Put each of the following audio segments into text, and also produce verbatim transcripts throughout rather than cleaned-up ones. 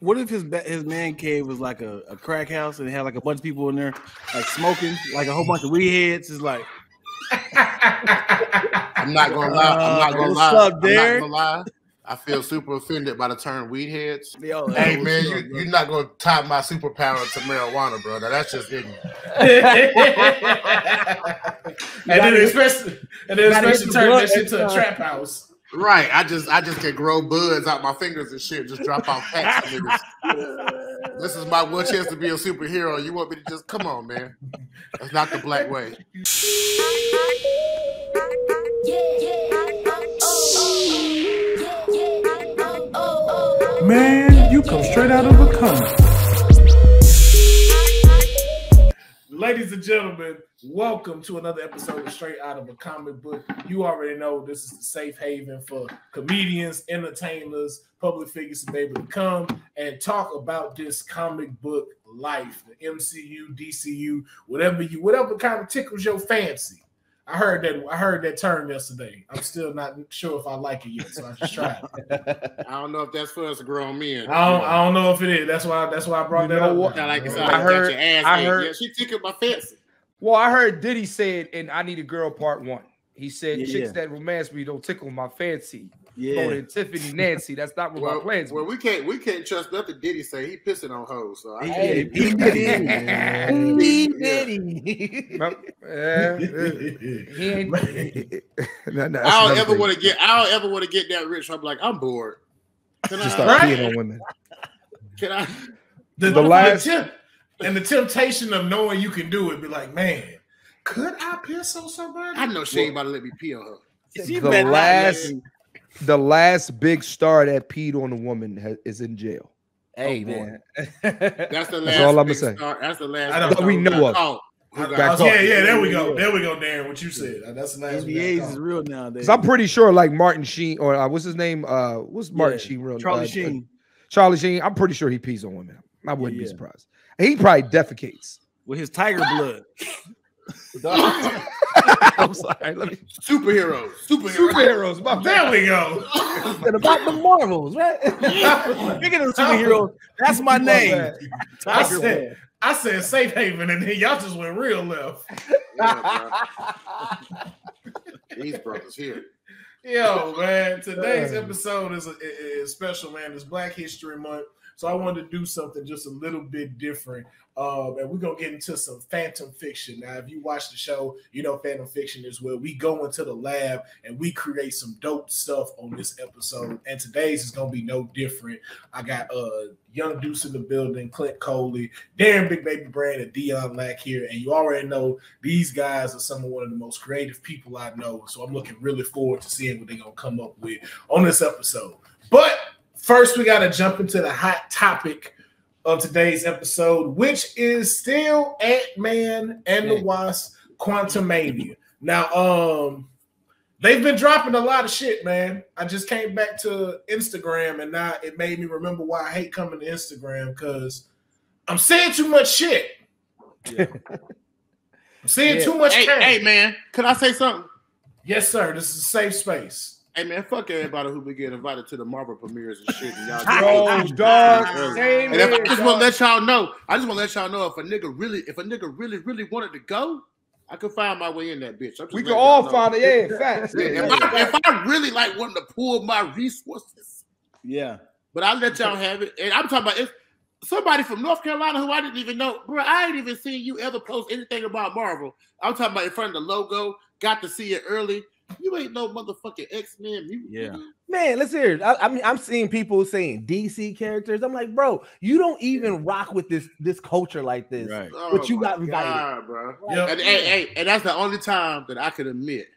What if his his man cave was like a, a crack house and they had like a bunch of people in there like smoking like a whole bunch of weed heads? It's like I'm not gonna lie. I'm not gonna lie. Up, I'm not gonna lie. I feel super offended by the term weed heads. Yo, hey man, you, up, you're not gonna tie my superpower to marijuana, bro. Now, that's just ignorant. And then especially and then especially turn that shit to a trap house. Right, I just I just can grow buds out my fingers and shit. Just drop out packs. This is my one chance to be a superhero. You want me to just come on, man? That's not the black way. Man, you come straight out of a comic. Ladies and gentlemen, welcome to another episode of Straight Out of a Comic Book. You already know this is the safe haven for comedians, entertainers, public figures to be able to come and talk about this comic book life, the M C U, D C U, whatever you, whatever kind of tickles your fancy. I heard that. I heard that term yesterday. I'm still not sure if I like it yet, so I just tried it. I don't know if that's for us grown men. I don't. I don't know if it is. That's why. That's why I brought you that up. What? Like, so I, I heard. Your ass I heard. Yeah, she tickled my fancy. Well, I heard Diddy said, and I Need a Girl Part One. He said, yeah, "Chicks yeah. that romance me don't tickle my fancy." Yeah. Oh, and Tiffany Nancy, that's not what well, my plans. Well, we can't we can't trust nothing Diddy say. He pissing on hoes. So I can't. He did. He Diddy. He ain't. No, no, I don't ever want to get. I don't ever want to get that rich. I'm like, I'm bored. Can Just I start right? peeing on women? Can I? The, the last the and the temptation of knowing you can do it. Be like, man, could I piss on somebody? I know she ain't about to let me pee on her. The last. The last big star that peed on a woman ha is in jail. Hey, oh, man. That's the last That's all I'm big gonna say. Star. That's the last I don't, we know of. Yeah, yeah, there we go. There we go, Darren, what you said. That's the last N B A's is real nowadays. Because I'm pretty sure like Martin Sheen, or uh, what's his name? Uh, what's Martin yeah, Sheen real? Charlie uh, Sheen. Charlie Sheen. I'm pretty sure he pees on women. I wouldn't yeah, yeah. be surprised. He probably defecates. With his tiger blood. I'm sorry. Let me... Superheroes, superheroes. superheroes there we go. And about the Marvels, right? Speaking of superheroes, that's my name. That. I said, I said safe haven, and then y'all just went real left. Yeah, these brothers here. Yo, man, today's episode is, a, is special, man. It's Black History Month. So I wanted to do something just a little bit different. Um, and we're going to get into some Fantom Fiction. Now, if you watch the show, you know Fantom Fiction is where we go into the lab and we create some dope stuff on this episode. And today's is going to be no different. I got uh, Young Deuce in the building, Clint Coley, Darren Big Baby Brand, and Dion Lack here. And you already know these guys are some of one of the most creative people I know. So I'm looking really forward to seeing what they're going to come up with on this episode. But first, we got to jump into the hot topic of today's episode, which is still Ant-Man and the Wasp, Quantumania. Now, um, they've been dropping a lot of shit, man. I just came back to Instagram, and now it made me remember why I hate coming to Instagram, because I'm seeing too much shit. Yeah. I'm seeing yeah. too much hey, hey, man, could I say something? Yes, sir. This is a safe space. Hey man, fuck everybody who be getting invited to the Marvel premieres and shit. And y'all oh, dog. And if I just want to let y'all know, I just want to let y'all know if a nigga really, if a nigga really, really wanted to go, I could find my way in that bitch. We could all find it. Yeah, in fact. Yeah, yeah, if, I, if I really like wanting to pull my resources, yeah. But I let y'all have it. And I'm talking about if somebody from North Carolina who I didn't even know, bro. I ain't even seen you ever post anything about Marvel. I'm talking about in front of the logo. Got to see it early. You ain't no motherfucking X-Men. Yeah, man. Let's hear it. I, I mean, I'm seeing people saying D C characters. I'm like, bro, you don't even rock with this this culture like this. Right. But oh you got invited, God, bro. Right. Yep. And, and, and, and that's the only time that I could admit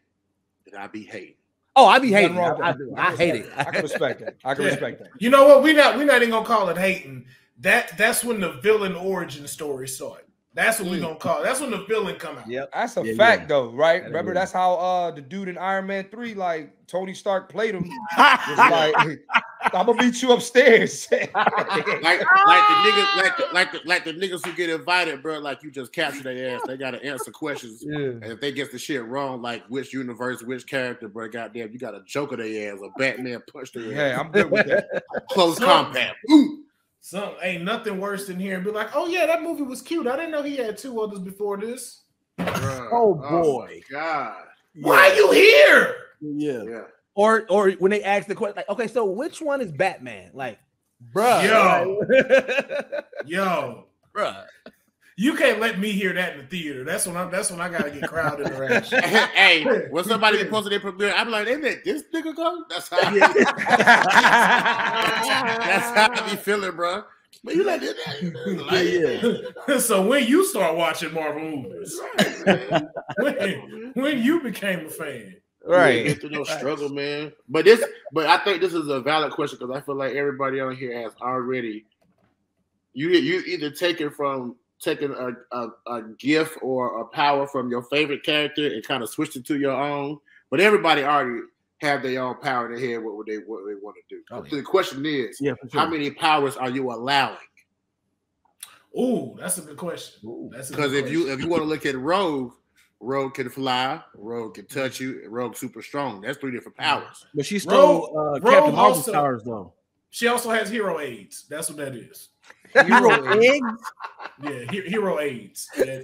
that I be hating. Oh, I be hating. I, I, I, I, I hate it. it. I can respect that. I can yeah. respect that. You know what? We not we not even gonna call it hating. That that's when the villain origin story started. That's what mm. we're gonna call it. That's when the villain come out. Yep. That's a yeah, fact yeah. though, right? That'd Remember, that's how uh the dude in Iron Man three, like Tony Stark played him. Was like, I'm gonna meet you upstairs. like, like the niggas, like the, like the, like the niggas who get invited, bro. Like you just capture their ass. They gotta answer questions. Yeah. And if they get the shit wrong, like which universe, which character, bro, goddamn, you got a Joker their ass, a Batman punch their ass. Hey, I'm good with that. Close combat. Ooh. Some ain't nothing worse than hearing be like, oh yeah, that movie was cute. I didn't know he had two others before this. Bruh. Oh boy, oh, God, why yeah. are you here? Yeah. yeah. Or or when they ask the question, like, okay, so which one is Batman? Like, bruh. Yo. Like, yo, bruh. You can't let me hear that in the theater. That's when I that's when I gotta get crowd interaction. Hey, when somebody yeah. posted their premiere, I'm like, isn't that this nigga go? That's how I, yeah. that's how I be feeling, bro. But you like, that, like yeah. So when you start watching Marvel movies, right, when, when you became a fan. Right. Get through no struggle, man. But this, but I think this is a valid question because I feel like everybody on here has already you you either take it from taking a, a, a gift or a power from your favorite character and kind of switch it to your own. But everybody already have their own power in their head, what would they what they want to do. Oh, yeah. So the question is, yeah, sure. how many powers are you allowing? Ooh, that's a good question. Because if you if you want to look at Rogue, Rogue can fly, Rogue can touch you, Rogue super strong. That's three different powers. But she stole Rogue, uh, Captain Marvel's powers though. She also has hero aids. That's what that is. Hero aids? Yeah, he hero aids. Yeah.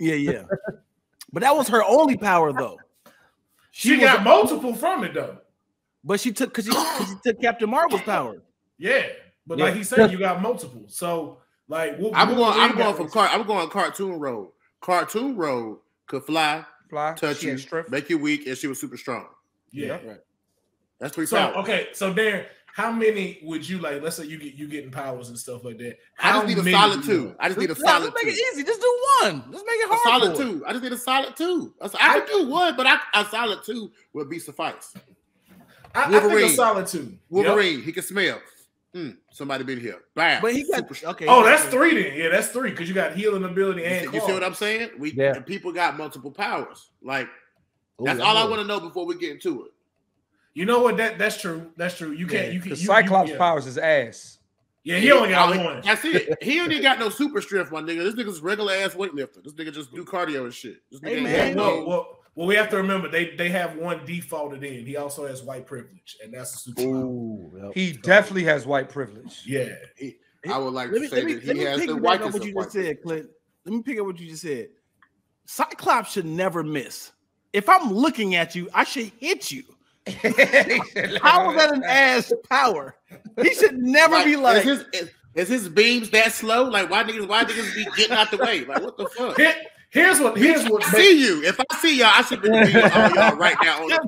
yeah, yeah. But that was her only power, though. She, she got multiple from it, though. But she took, because she, she took Captain Marvel's power. Yeah, but yeah. like he said, you got multiple. So, like, what, I'm what going, I'm going from car, I'm going Cartoon Road. Cartoon Road could fly, fly touch you, make you weak, and she was super strong. Yeah, yeah. right. That's pretty so, powerful. Okay, so there. How many would you like? Let's say you get you getting powers and stuff like that. How I just need a solid two. I just need a solid two. Let's make it easy. Just do one. Let's make it hard. A solid two. I just need a solid two. I, I could do one, but I, a solid two would be suffice. I, Wolverine. I think a solid two. Wolverine. Yep. He can smell. Mm, somebody been here. Bam. But he got okay. Oh, that's three then. Yeah, that's three because you got healing ability and you see, you see what I'm saying? We yeah. people got multiple powers. Like Ooh, that's all I want to know before we get into it. You know what? That that's true. That's true. You can't. Yeah, you can. You, Cyclops you, yeah. powers his ass. Yeah, he only got one. That's it. He only got no super strength, my nigga. This nigga's regular ass weightlifter. This nigga just do cardio and shit. This nigga hey, man. No, well, well, we have to remember they they have one defaulted in. He also has white privilege, and that's a super. Ooh, yep. He definitely has white privilege. Yeah, he, I would like let to me, say me, that he has the white privilege. What you just said, Clint. Let me pick up what you just said. Cyclops should never miss. If I'm looking at you, I should hit you. How is that an ass power? He should never like, be like. Is his, is, is his beams that slow? Like why niggas? Why niggas be getting out the way? Like what the fuck? Here, here's what. Here's what. I see you. If I see y'all, I should be doing all y'all right now on the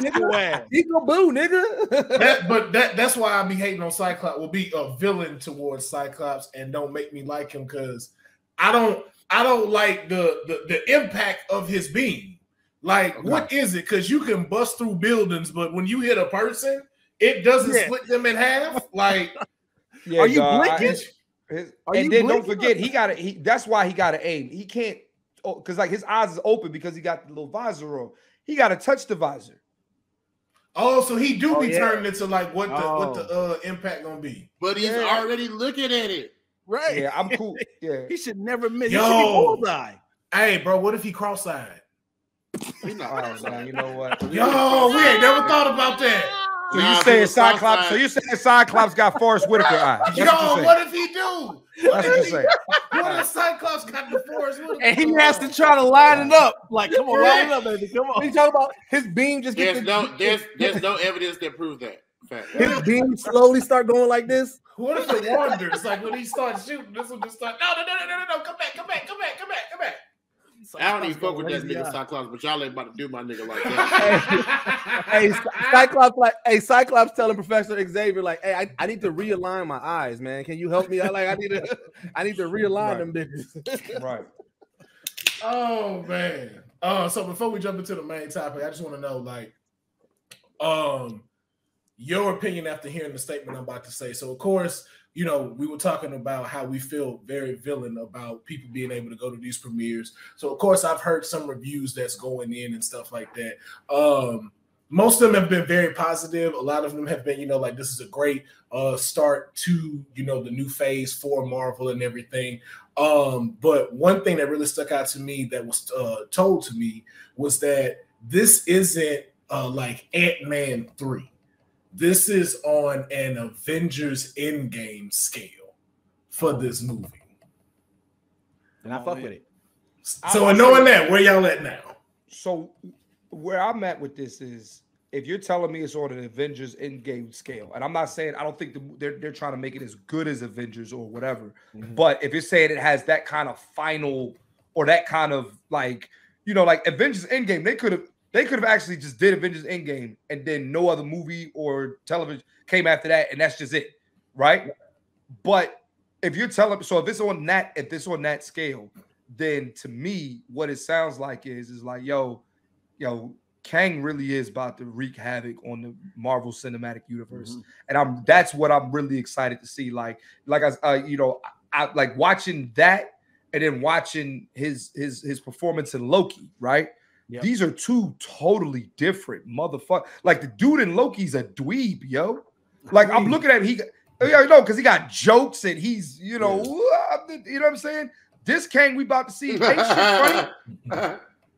computer. He go boo, nigga. That, but that that's why I be hating on Cyclops. Will be a villain towards Cyclops, and don't make me like him because I don't. I don't like the the, the impact of his beam. Like, okay. what is it? Because you can bust through buildings, but when you hit a person, it doesn't yeah. split them in half. Like, yeah, are you God, blinking? I, his, his, are and you then blinking? Don't forget, he got it. That's why he got to aim. He can't, because oh, like his eyes is open because he got the little visor on. He got to touch the visor. Oh, so he do oh, be yeah. turned into like what the oh. what the uh, impact gonna be? But he's yeah. already looking at it, right? Yeah, I'm cool. Yeah, he should never miss. Yo, he should be bullseye. Hey, bro, what if he cross-eyed? Oh, man, you know what? Yo, we ain't never thought about that. So nah, you saying Cyclops? So you saying Cyclops got Forrest Whitaker eyes? Yo, what, what if he do? That's what you saying. What if Cyclops got the Forrest Whitaker? And he has to try to line it up. Like, come on, line it up, baby. Come on. He talking about his beam just there's gets no, the, there's there's no evidence that proves that. His beam slowly start going like this. What if it wanders? Like when he starts shooting, this one just start. No, no, no, no, no, no! Come back, come back, come back, come back, come back. Cyclops I don't even fuck with that nigga Cyclops, but y'all ain't about to do my nigga like that. hey, Cyclops, like, hey, Cyclops telling Professor Xavier, like, hey, I, I need to realign my eyes, man. Can you help me? I like, I need to, I need to realign right. them niggas. right. Oh man. Uh, so before we jump into the main topic, I just want to know, like, um, your opinion after hearing the statement I'm about to say. So of course. You know, we were talking about how we feel very villain about people being able to go to these premieres. So, of course, I've heard some reviews that's going in and stuff like that. Um, most of them have been very positive. A lot of them have been, you know, like this is a great uh, start to, you know, the new phase for Marvel and everything. Um, but one thing that really stuck out to me that was uh, told to me was that this isn't uh, like Ant-Man three. This is on an Avengers Endgame scale for this movie. And I fuck with it. So in knowing that, where y'all at now? So where I'm at with this is, if you're telling me it's on an Avengers Endgame scale, and I'm not saying I don't think the, they're, they're trying to make it as good as Avengers or whatever, mm-hmm. but if you're saying it has that kind of final or that kind of like, you know, like Avengers Endgame, they could have they could have actually just did Avengers Endgame and then no other movie or television came after that, and that's just it, right? Yeah. But if you're telling, so if it's on that, if it's on that scale, then to me, what it sounds like is is like, yo, yo. Kang really is about to wreak havoc on the Marvel Cinematic Universe, mm-hmm. and I'm that's what I'm really excited to see. Like, like I, uh, you know, I, I like watching that, and then watching his his his performance in Loki. Right, yep. These are two totally different motherfuckers. Like the dude in Loki's a dweeb, yo. Like I'm looking at him, he, you know, because he got jokes and he's, you know, yeah. you know what I'm saying. This Kang we about to see ain't shit funny.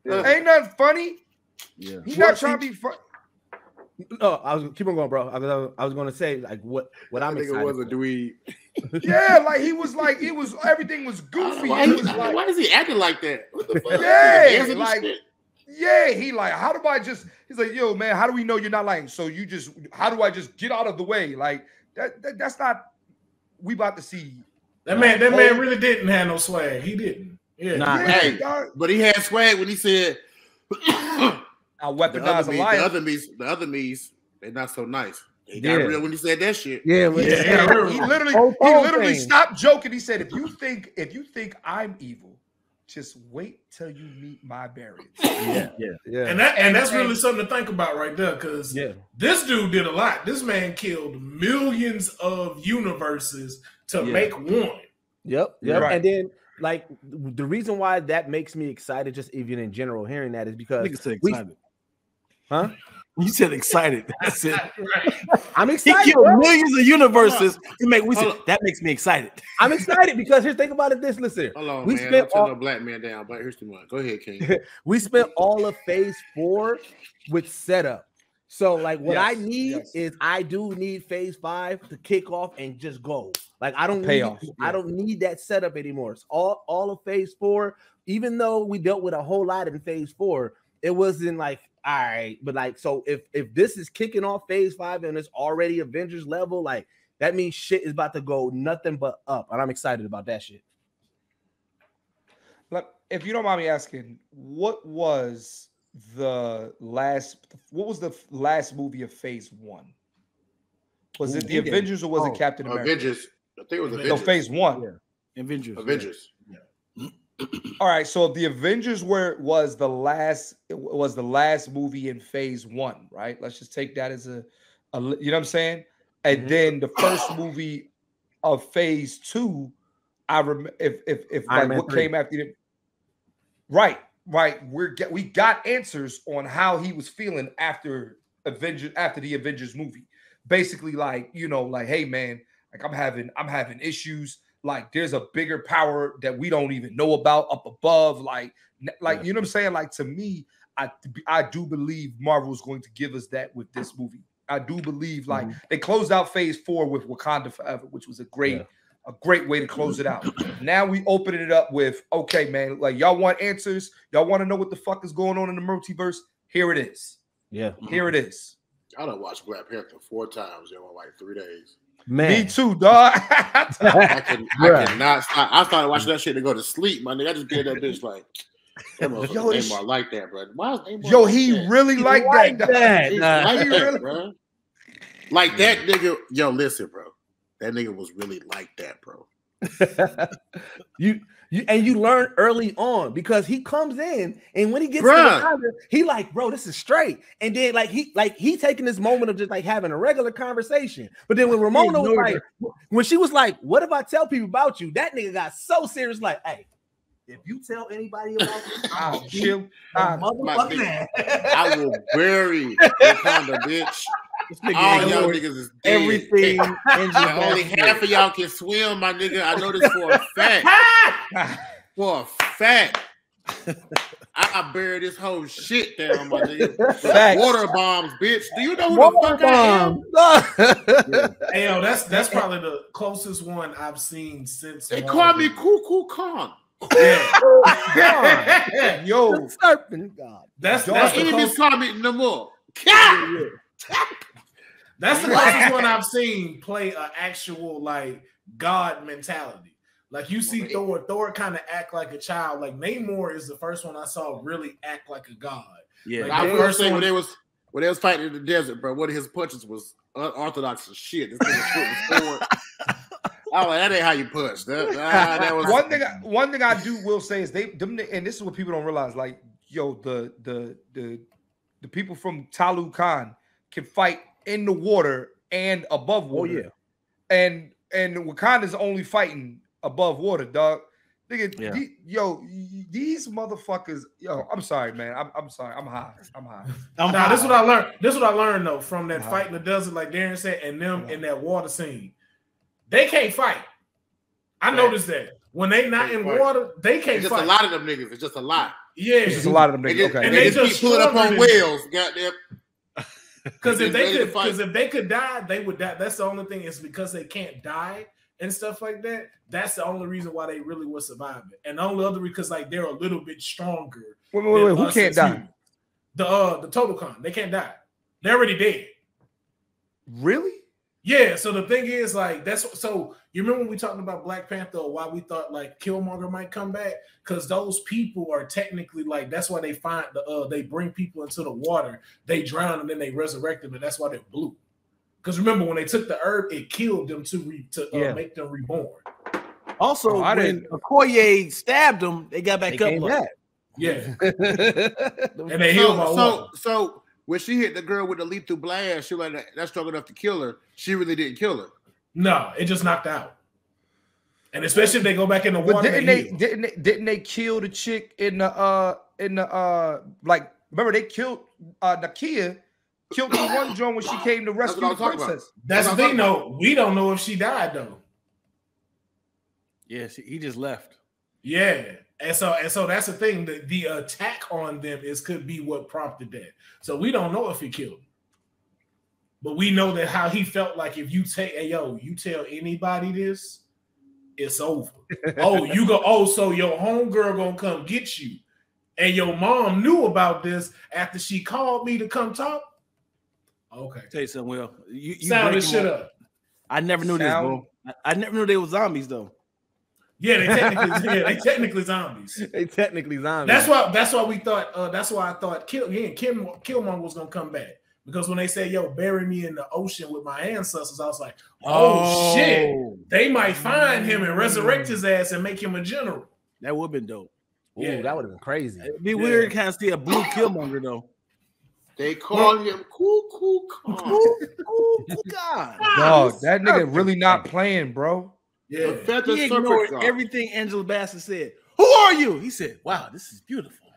Ain't nothing funny. Yeah, he's not trying to be fun. No, I was keep on going, bro. I was, I was going to say like what what I'm. I think it was a dweeb. Yeah, like he was like he was everything was goofy. Why, he was like, why is he acting like that? What the fuck? Yeah, like yeah, he like how do I just? He's like, yo, man, how do we know you're not lying? So you just how do I just get out of the way? Like that, that that's not. We about to see that uh, man. That man really didn't have no swag. He didn't. Yeah, nah, yeah hey, God. But he had swag when he said. I weaponized the other me's, the other me's, they're not so nice. He got yeah. real when he said that shit. Yeah, yeah. yeah. he literally, oh, he literally thing. stopped joking. He said, "If you think, if you think I'm evil, just wait till you meet my barriers." Yeah, yeah, yeah. And that, and that's really something to think about right there, because yeah. this dude did a lot. This man killed millions of universes to yeah. make one. Yep, yep. Right. And then. Like the reason why that makes me excited, just even in general, hearing that is because I said excited. We, huh? You said excited. That's it. I'm excited. He killed millions of universes to make we said, that makes me excited. I'm excited because here's think about it. This listen. Hold on, we man. Spent all, turn the black man down, but here's the one. Go ahead, King. We spent all of phase four with setup. So, like, what yes, I need yes. is I do need phase five to kick off and just go. Like, I don't need, off, yeah. I don't need that setup anymore. It's all, all of phase four, even though we dealt with a whole lot in phase four, it wasn't like, all right, but like, so if if this is kicking off phase five and it's already Avengers level, like that means shit is about to go nothing but up. And I'm excited about that shit. Look, if you don't mind me asking, what was the last what was the last movie of phase one? Was Ooh, it the Endgame. Avengers or was oh, it Captain America? Avengers. I think it was Avengers. No, phase one. Yeah. Avengers. Avengers. Yeah. All right. So the Avengers were was the last it was the last movie in phase one, right? Let's just take that as a, a you know what I'm saying? And mm-hmm. then the first movie of phase two, I remember if if if like what came after the right. Right, we're get, we got answers on how he was feeling after Avengers after the Avengers movie. Basically, like you know, like hey man, like I'm having I'm having issues. Like there's a bigger power that we don't even know about up above. Like like you know what I'm saying. Like to me, I I do believe Marvel's going to give us that with this movie. I do believe like mm-hmm. they closed out phase four with Wakanda Forever, which was a great. Yeah. A great way to close it out. Now we open it up with, okay, man, like y'all want answers? Y'all want to know what the fuck is going on in the multiverse? Here it is. Yeah. Here it is. I done watched Black Panther four times, yo, in like three days. Man. Me too, dog. I can, I cannot. I, I started watching that shit to go to sleep, my nigga. I just did that bitch like, yo, this, I like that, bro. Why is Amar yo, like he that? really he liked like that. that. Nah. Like, that bro. like that, nigga. Yo, listen, bro. That nigga was really like that, bro. you, you and you learn early on because he comes in and when he gets in, he like, bro, this is straight. And then like he like he taking this moment of just like having a regular conversation. But then when Ramona was like, her. when she was like, what if I tell people about you? That nigga got so serious, like, hey, if you tell anybody about this, I'll kill my motherfucker. I will bury Wakanda, bitch. All y'all niggas is dead. Everything. Only half of y'all can swim, my nigga. I know this for a fact. For a fact. I bury this whole shit down, my nigga. Water bombs, bitch. Do you know who water the fuck bomb. I am? Hey, yo, that's that's probably the closest one I've seen since. They call me Cuckoo Khan. Yeah. God. Yo, the serpent god. That's that's the closest. Call me no more. Yeah, yeah. That's the closest one I've seen play an actual like god mentality. Like you see Thor, Thor kind of act like a child. Like Namor is the first one I saw really act like a god. Yeah, like, I first thing when they was when they was fighting in the desert, bro. One of his punches was unorthodox as shit. This thing was I like, that ain't how you punch. That, that, that was one thing. I, one thing I do will say is they them, and this is what people don't realize. Like yo, the the the the people from Talokan can fight in the water and above water. Oh yeah, and and Wakanda's only fighting above water, dog. Nigga, yeah. the, yo, these motherfuckers. Yo, I'm sorry, man. I'm, I'm sorry. I'm high. I'm high. I'm nah, high. This is what I learned. This is what I learned though from that I'm fight high. in the desert, like Darren said, and them I'm in that water scene. They can't fight. I yeah. noticed that when they not they in fight. water, they can't it's just fight. Just a lot of them niggas. It's just a lot. Yeah, it's just a lot of them niggas. And okay, and they, they just, just keep pulling up on whales. Goddamn. Because if they could, because if they could die, they would die. That's the only thing. It's because they can't die and stuff like that. That's the only reason why they really were surviving. And the only other because like they're a little bit stronger. Wait, wait, wait. Who can't die? Humans. The uh the Talokan. They can't die. They're already dead. Really? Yeah. So the thing is, like, that's so you remember when we talking about Black Panther, why we thought like Killmonger might come back? Because those people are technically like that's why they find the uh they bring people into the water, they drown and then they resurrect them, and that's why they're blue. Because remember, when they took the herb, it killed them to re, to uh, yeah. make them reborn. Also, oh, when Okoye stabbed them, they got back they up. Like, yeah, and they healed. So, so, so when she hit the girl with the lethal blast, she was like, "That's strong enough to kill her." She really didn't kill her. No, it just knocked out. And especially if they go back in the water. But didn't they, they didn't they, didn't they kill the chick in the uh in the uh like remember they killed uh Nakia? Killed the one drone when she came to rescue the princess. That's, That's the thing, though. We don't know if she died, though. Yes, he just left. Yeah, and so and so that's the thing. The, the attack on them is could be what prompted that. So we don't know if he killed, but we know that how he felt like if you take, hey yo, you tell anybody this, it's over. Oh, you go. Oh, so your homegirl gonna come get you, and your mom knew about this after she called me to come talk. Okay. Tell you something, Will. You, you sound this shit up. I never knew sound. this, bro. I, I never knew they were zombies, though. Yeah, they technically, yeah, they technically zombies. They technically zombies. That's why. That's why we thought. Uh, that's why I thought Kill, again, Kim, Killmonger was gonna come back, because when they said, "Yo, bury me in the ocean with my ancestors," I was like, "Oh, oh. shit, they might find him and resurrect his ass and make him a general." That would have been dope. Ooh, yeah, that would have been crazy. It'd be yeah. weird, kind of see a blue Killmonger though. They call well, him Cuckoo Khan. Dog, that nigga really not playing, bro. Yeah, he ignored everything Angela Bassett said. Who are you? He said, "Wow, this is beautiful."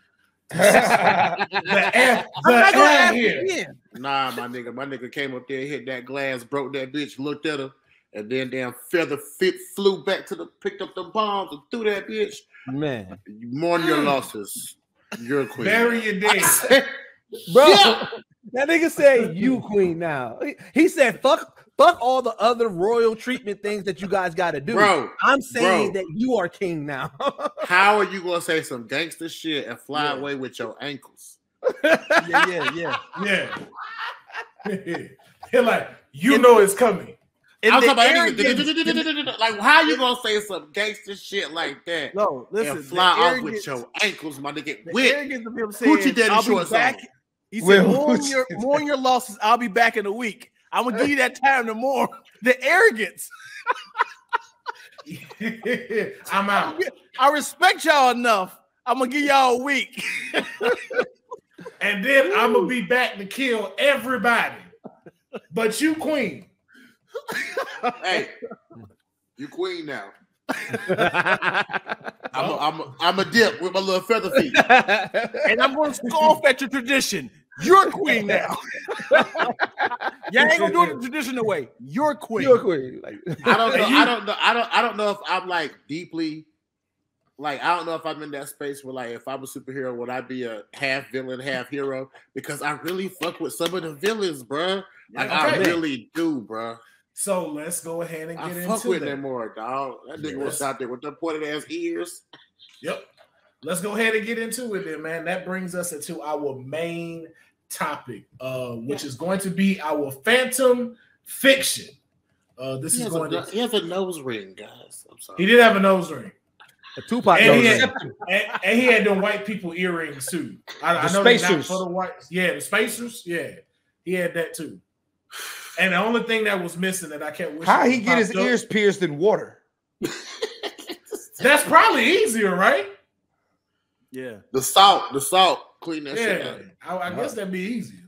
the F, the I'm not gonna ask him again. Nah, my nigga, my nigga came up there, hit that glass, broke that bitch, looked at her, and then damn feather fit flew back to the, picked up the bombs and threw that bitch. Man, mourn your losses. You're a queen. Bury your dead. Bro, yeah. That nigga said you queen now. He said, fuck, fuck all the other royal treatment things that you guys got to do. Bro, I'm saying bro. that you are king now. How are you going to say some gangster shit and fly yeah. away with your ankles? Yeah, yeah, yeah. Yeah. They're like, you know it's coming. I was talking about like, how you gonna say some gangster shit like that? No, listen, and fly off with your ankles, my nigga. With Gucci Daddy shorts on. He said, mourn your, mourn your losses. I'll be back in a week. I'm going to give you that time to mourn. The arrogance. I'm out. I respect y'all enough. I'm going to give y'all a week. And then Ooh. I'm going to be back to kill everybody. But you, queen. Hey, you queen now. I'm a, I'm, a, I'm a dip with my little feather feet. And I'm going to scoff at your tradition. You're queen now. Y'all ain't going to do it the traditional way. You're queen. You're queen. Like, I don't know. I don't know. I don't, I don't know if I'm like deeply like, I don't know if I'm in that space where, like, if I'm a superhero, would I be a half villain, half hero? Because I really fuck with some of the villains, bro. Like, okay. I really do, bro. So let's go ahead and get I into it. Fuck with them more, dog. That nigga yes. was out there with them pointed ass ears. Yep. Let's go ahead and get into it, then, man. That brings us into our main topic, uh, which yeah. is going to be our Fantom Fiction. Uh, this he is going. A, to... He has a nose ring, guys. I'm sorry. He did have a nose ring. A Tupac and nose he had, ring. And, and he had them white people earrings too. I, the I know spacers. They're not for the whites. Yeah, the spacers. Yeah, he had that too. And the only thing that was missing that I kept wishing. How he get his up, ears pierced in water? That's probably easier, right? Yeah. The salt, the salt, clean that yeah. shit out. I, I guess that'd be easier.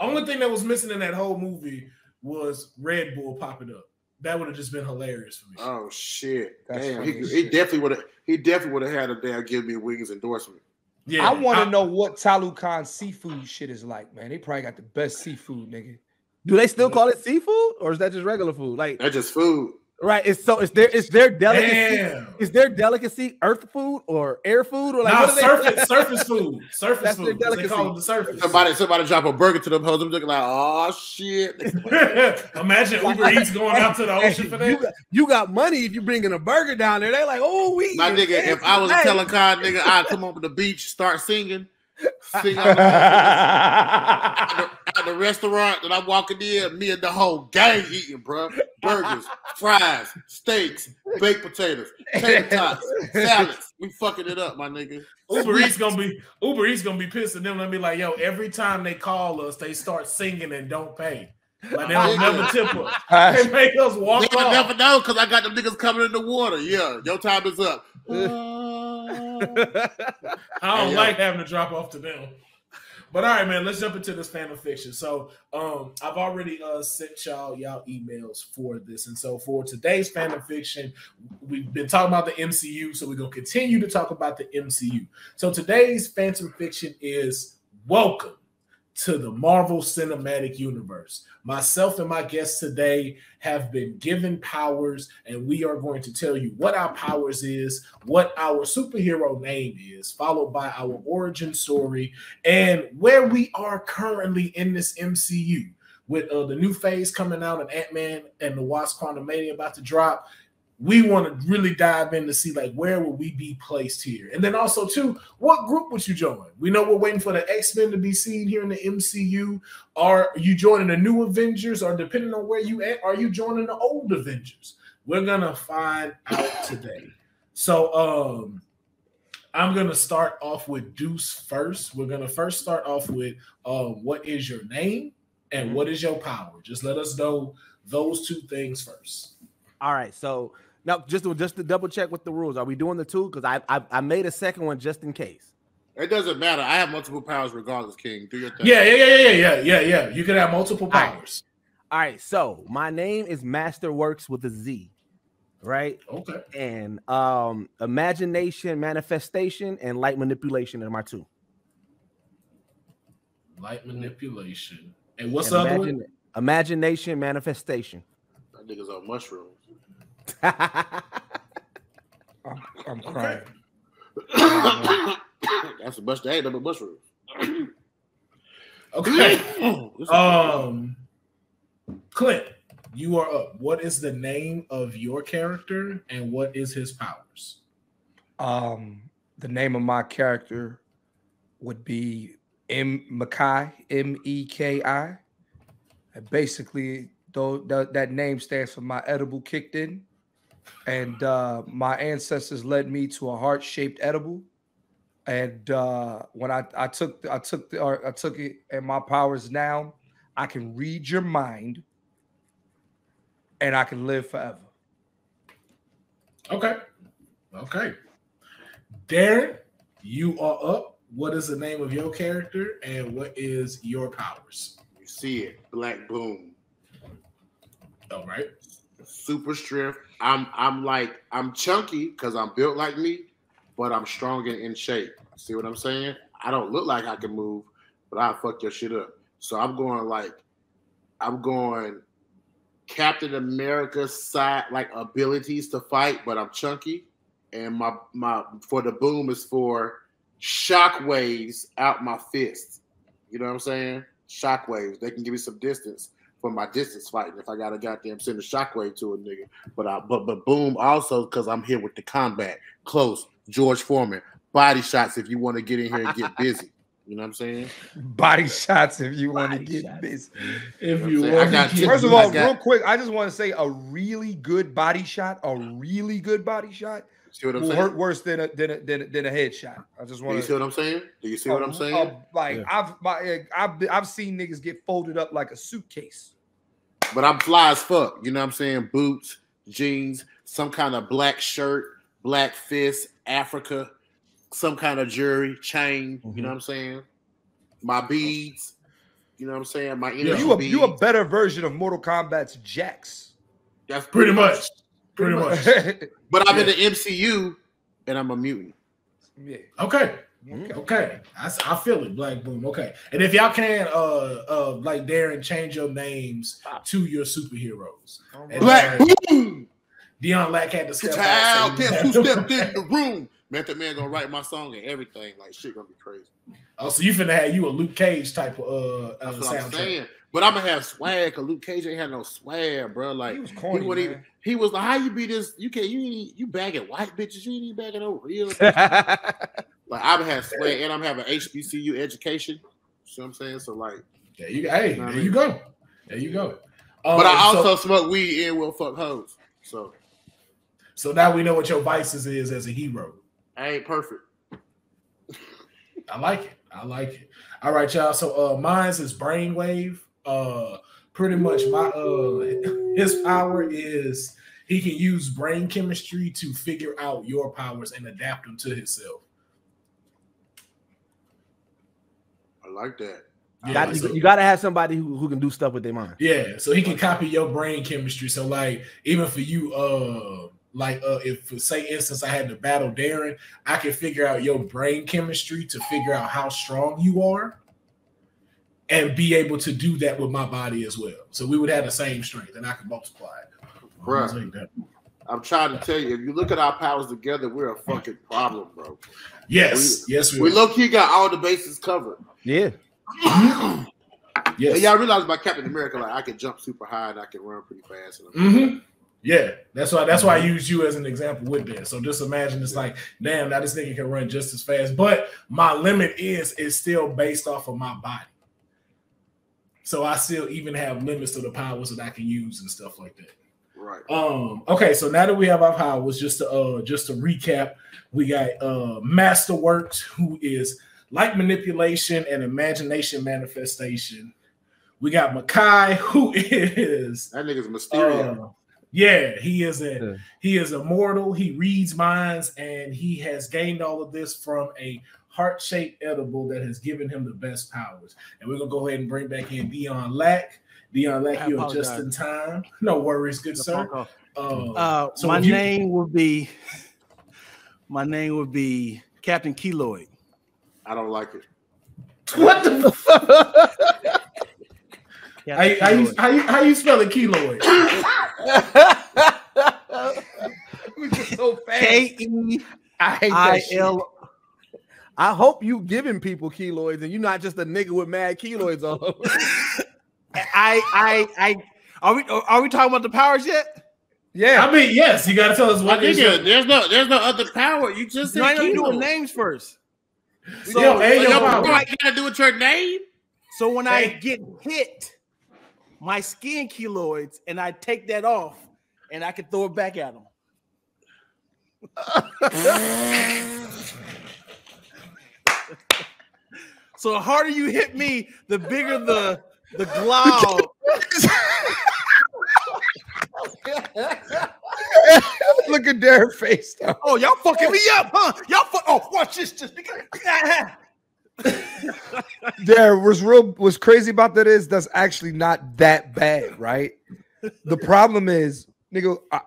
Only thing that was missing in that whole movie was Red Bull popping up. That would have just been hilarious for me. Oh shit! That's damn, he, shit. he definitely would have. He definitely would have had a damn "Give Me Wings" endorsement. Yeah. I want to know what Talokan seafood shit is like, man. They probably got the best seafood, nigga. Do they still call it seafood, or is that just regular food? Like that's just food. Right, it's so it's their it's their delicacy. Damn. Is their delicacy earth food or air food or like nah, what surface they? surface food? Surface That's food. Their delicacy. They call it the surface. Somebody somebody drop a burger to them hoes. I'm looking like, oh shit! Imagine Uber Eats going out to the ocean for that. You got, you got money if you bringing a burger down there. They like, oh we. My nigga, fancy. If I was a Talokan nigga, I'd come up to the beach, start singing. Sing out the, at the restaurant that I'm walking in, me and the whole gang eating, bro. Burgers, fries, steaks, baked potatoes, tater tots, salads. We fucking it up, my nigga. Uber Eats gonna be Uber Eats gonna be pissing them. They'll be like, yo, every time they call us, they start singing and don't pay. Like they'll never tip us. They make us walk off. They'll never know because I got them niggas coming in the water. Yeah, your time is up. I don't hey, like having to drop off to them. But all right, man, let's jump into this Fantom Fiction. So um, I've already uh, sent y'all y'all emails for this. And so for today's Fantom Fiction, we've been talking about the M C U, so we're going to continue to talk about the M C U. So today's Fantom Fiction is Welcome to the Marvel Cinematic Universe. Myself and my guests today have been given powers, and we are going to tell you what our powers is, what our superhero name is, followed by our origin story, and where we are currently in this M C U. With uh, the new phase coming out and Ant-Man and the Wasp Quantumania about to drop, we want to really dive in to see, like, where will we be placed here? And then also, too, what group would you join? We know we're waiting for the X-Men to be seen here in the M C U. Are you joining the new Avengers? Or depending on where you at, are you joining the old Avengers? We're going to find out today. So um, I'm going to start off with Deuce first. We're going to first start off with uh, what is your name and what is your power? Just let us know those two things first. All right, so... Now, just to, just to double check with the rules, are we doing the two? Because I, I I made a second one just in case. It doesn't matter. I have multiple powers regardless, King. Do your thing. Yeah, yeah, yeah, yeah, yeah, yeah, yeah. You can have multiple powers. All right. All right. So my name is Masterworks with a Z, right? Okay. And um, imagination, manifestation, and light manipulation are my two. Light manipulation. And what's and the imagine, other one? Imagination, manifestation. That nigga's on mushrooms. I'm, I'm crying. Okay. That's a bunch of ain't mushrooms. Okay. um, Clint, you are up. What is the name of your character and what is his powers? Um, the name of my character would be M Mekai, M E K I. And basically, though that, that name stands for my edible kicked in. And uh, my ancestors led me to a heart-shaped edible, and uh, when I, I took I took the, or I took it, and my powers now, I can read your mind, and I can live forever. Okay, okay. Darren, you are up. What is the name of your character, and what is your powers? You see it, Black Boom. All right. Super strength. I'm I'm like I'm chunky because I'm built like me, but I'm strong and in shape. See what I'm saying? I don't look like I can move, but I'll fuck your shit up. So I'm going like I'm going Captain America side like abilities to fight, but I'm chunky. and my my for the boom is for shockwaves out my fist. You know what I'm saying? Shockwaves. They can give me some distance for my distance fighting if I got a goddamn send a shockwave to a nigga. But I but but boom also because I'm here with the combat close. George Foreman body shots if you want to get in here and get busy. You know what I'm saying? Body shots if you want to get busy. If you want to get First of all, real quick, I just want to say a really good body shot, a really good body shot will hurt worse than a than a, than a, than a headshot. I just want to. Do you see what I'm saying? Do you see what I'm saying? Like I've my I've I've seen niggas get folded up like a suitcase. But I'm fly as fuck. You know what I'm saying? Boots, jeans, some kind of black shirt, black fist, Africa. Some kind of jewelry, chain, mm-hmm. you know what I'm saying? My beads, you know what I'm saying? My energy you a, beads. You a better version of Mortal Kombat's Jax. That's pretty, pretty much, much. Pretty much. much. But I'm yeah. in the M C U, and I'm a mutant. Yeah. Okay. Okay. okay. I, I feel it. Black boom. Okay. And if y'all can, uh, uh, like Darren, change your names to your superheroes. Right. Black and, uh, boom! Dion Lack had to step out. Guess who stepped in the room? Method Man gonna write my song and everything. Like shit gonna be crazy. Oh, so you finna have you a Luke Cage type of uh, That's uh what I'm saying. But I'm gonna have swag because Luke Cage ain't had no swag, bro. Like he was corny, he wouldn't even he was like, how you be this? You can't you ain't, you bagging white bitches, you ain't even bagging no real bitches. Like I've had swag and I'm having H B C U education. See what I'm saying? So like there you go. Hey, you know there I mean? you go. There you go. Um, but I also so, smoke weed and will fuck hoes. So so now we know what your vices is as a hero. I ain't perfect. I like it. I like it. All right, y'all. So uh mine's is brainwave. Uh pretty much my uh his power is he can use brain chemistry to figure out your powers and adapt them to himself. I like that. Yeah, got, like you, so, you gotta have somebody who, who can do stuff with their mind. Yeah, so he can copy your brain chemistry. So, like, even for you, uh Like uh, if for say instance I had to battle Darren, I could figure out your brain chemistry to figure out how strong you are and be able to do that with my body as well. So we would have the same strength and I could multiply it. Bruh, I'm trying to tell you, if you look at our powers together, we're a fucking problem, bro. Yes, we, yes, we, we low-key got all the bases covered. Yeah. Yes. Y'all realize by Captain America, like I can jump super high and I can run pretty fast. And mm-hmm. Yeah, that's why that's why I use you as an example with that. So just imagine it's like, damn, now this nigga can run just as fast. But my limit is is still based off of my body. So I still even have limits to the powers that I can use and stuff like that. Right. Um, okay, so now that we have our powers, just to uh just to recap, we got uh Masterworks, who is light manipulation and imagination manifestation. We got Makai, who is that nigga's Mysterio. Uh, Yeah, he is a he is immortal. He reads minds, and he has gained all of this from a heart-shaped edible that has given him the best powers. And we're gonna go ahead and bring back in Dion Lack. Dion Lack, you're just in time. No worries, good sir. Uh, uh, so my name would be my name would be Captain Keloid. I don't like it. What the fuck? How you, how, you, how, you, how you spell it, keloid? K E I L. I hope you giving people keloids and you're not just a nigga with mad keloids all over. I, I, I, are we, are we talking about the powers yet? Yeah, I mean, yes, you gotta tell us what it is. There's no, there's no other power. You just said you doing names first. So, yo, hey, yo, yo, yo, you gotta do with your name. So when hey. I get hit. My skin keloids, and I take that off, and I can throw it back at him. So the harder you hit me, the bigger the the glob. Look at their face. Though. Oh, y'all fucking me up, huh? Y'all fuck. Oh, watch this, just. There was real what's crazy about that is that's actually not that bad, right? The problem is, nigga, I,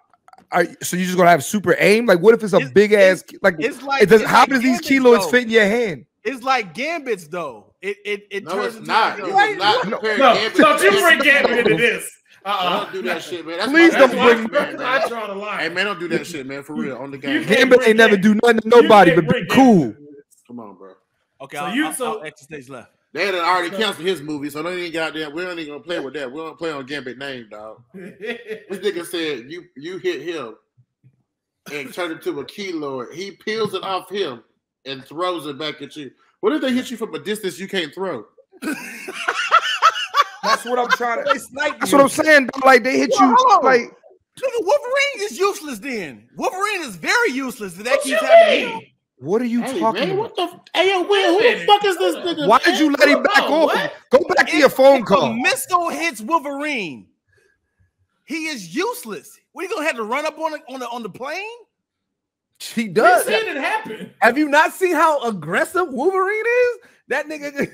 I, so you just gonna have super aim? Like, what if it's a it's, big ass? It's, like, it's like it does, it's how like does these Gambits, kilos though. Fit in your hand? It's like Gambits, though. It it it no, turns it's not. Like, it's not. No, no, don't you bring Gambit into this? Uh-uh. Don't do that shit, man. That's Please my, don't bring me. I try to lie. Hey, man, don't do that shit, man. For real, on the game. Gambit ain't never do nothing to nobody, but be cool. Come on, bro. Okay, so I'll, you I'll, so I'll extra stage left. They had already canceled his movie, so they ain't got that. We ain't gonna play with that. We don't play on Gambit name, dog. This nigga said you you hit him and turn it to a keylord. He peels it off him and throws it back at you. What if they hit you from a distance you can't throw? That's what I'm trying to. Like that's you. What I'm saying. Dog. Like they hit Whoa. you. Like nigga, Wolverine is useless. Then Wolverine is very useless. That what keeps happening. What are you hey, talking man, about? What the, hey, yo, Will, who the fuck is this nigga? Why did you let him back off? What? Go back if, to your phone if call. A missile hits Wolverine. He is useless. What, you gonna have to run up on the, on the, on the plane? He does. We've seen it happen. Have you not seen how aggressive Wolverine is? That nigga.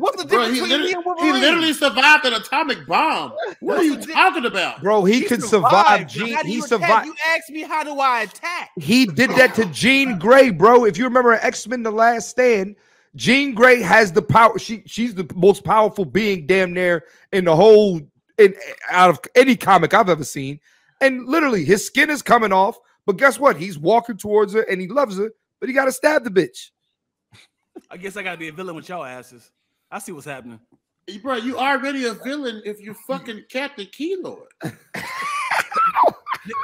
What's the difference bro, between me and Wolverine? He literally survived an atomic bomb. What are you talking about? Bro, he, he can survive. Gene, he survived. You asked me, how do I attack? He did that to Jean Grey, bro. If you remember in X-Men The Last Stand, Jean Grey has the power. She She's the most powerful being damn near in the whole, in out of any comic I've ever seen. And literally, his skin is coming off. But guess what? He's walking towards her and he loves her, but he got to stab the bitch. I guess I gotta be a villain with y'all asses. I see what's happening. Hey, bro, you already a villain if you fucking Captain Keylord.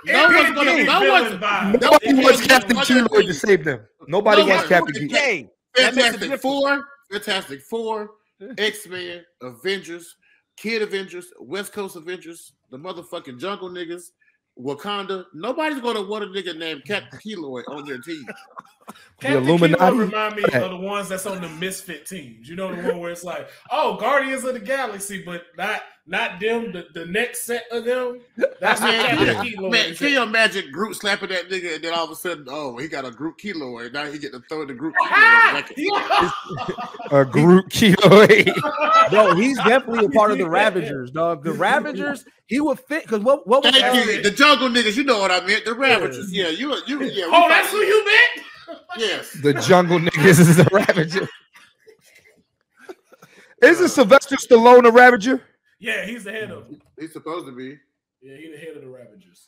No one's gonna. No one's, nobody wants Captain Keylord to save them. Nobody wants Captain Keylord. Fantastic Four, Fantastic Four, X-Men, Avengers, Kid Avengers, West Coast Avengers, the motherfucking Jungle Niggas, Wakanda. Nobody's gonna want a nigga named Captain Keylord on their team. Captain the Illuminati remind me of the ones that's on the misfit teams. You know, the one where it's like, oh, Guardians of the Galaxy, but not not them. The, the next set of them. That's man, Captain yeah. Keylord. Man, can you imagine Groot slapping that nigga, and then all of a sudden, oh, he got a Groot Keylord. Now he get to throw the Groot Keylord. A Groot Keylord. Bro, he's definitely a part of the Ravagers, dog. The Ravagers, he would fit because what what was you, the Jungle Niggas? You know what I meant? The Ravagers. Yeah, you you. Yeah, oh, that's who you meant. Yes, the Jungle Niggas is a Ravager. Isn't Sylvester Stallone a Ravager? Yeah, he's the head of them. He's supposed to be. Yeah, he's the head of the Ravagers.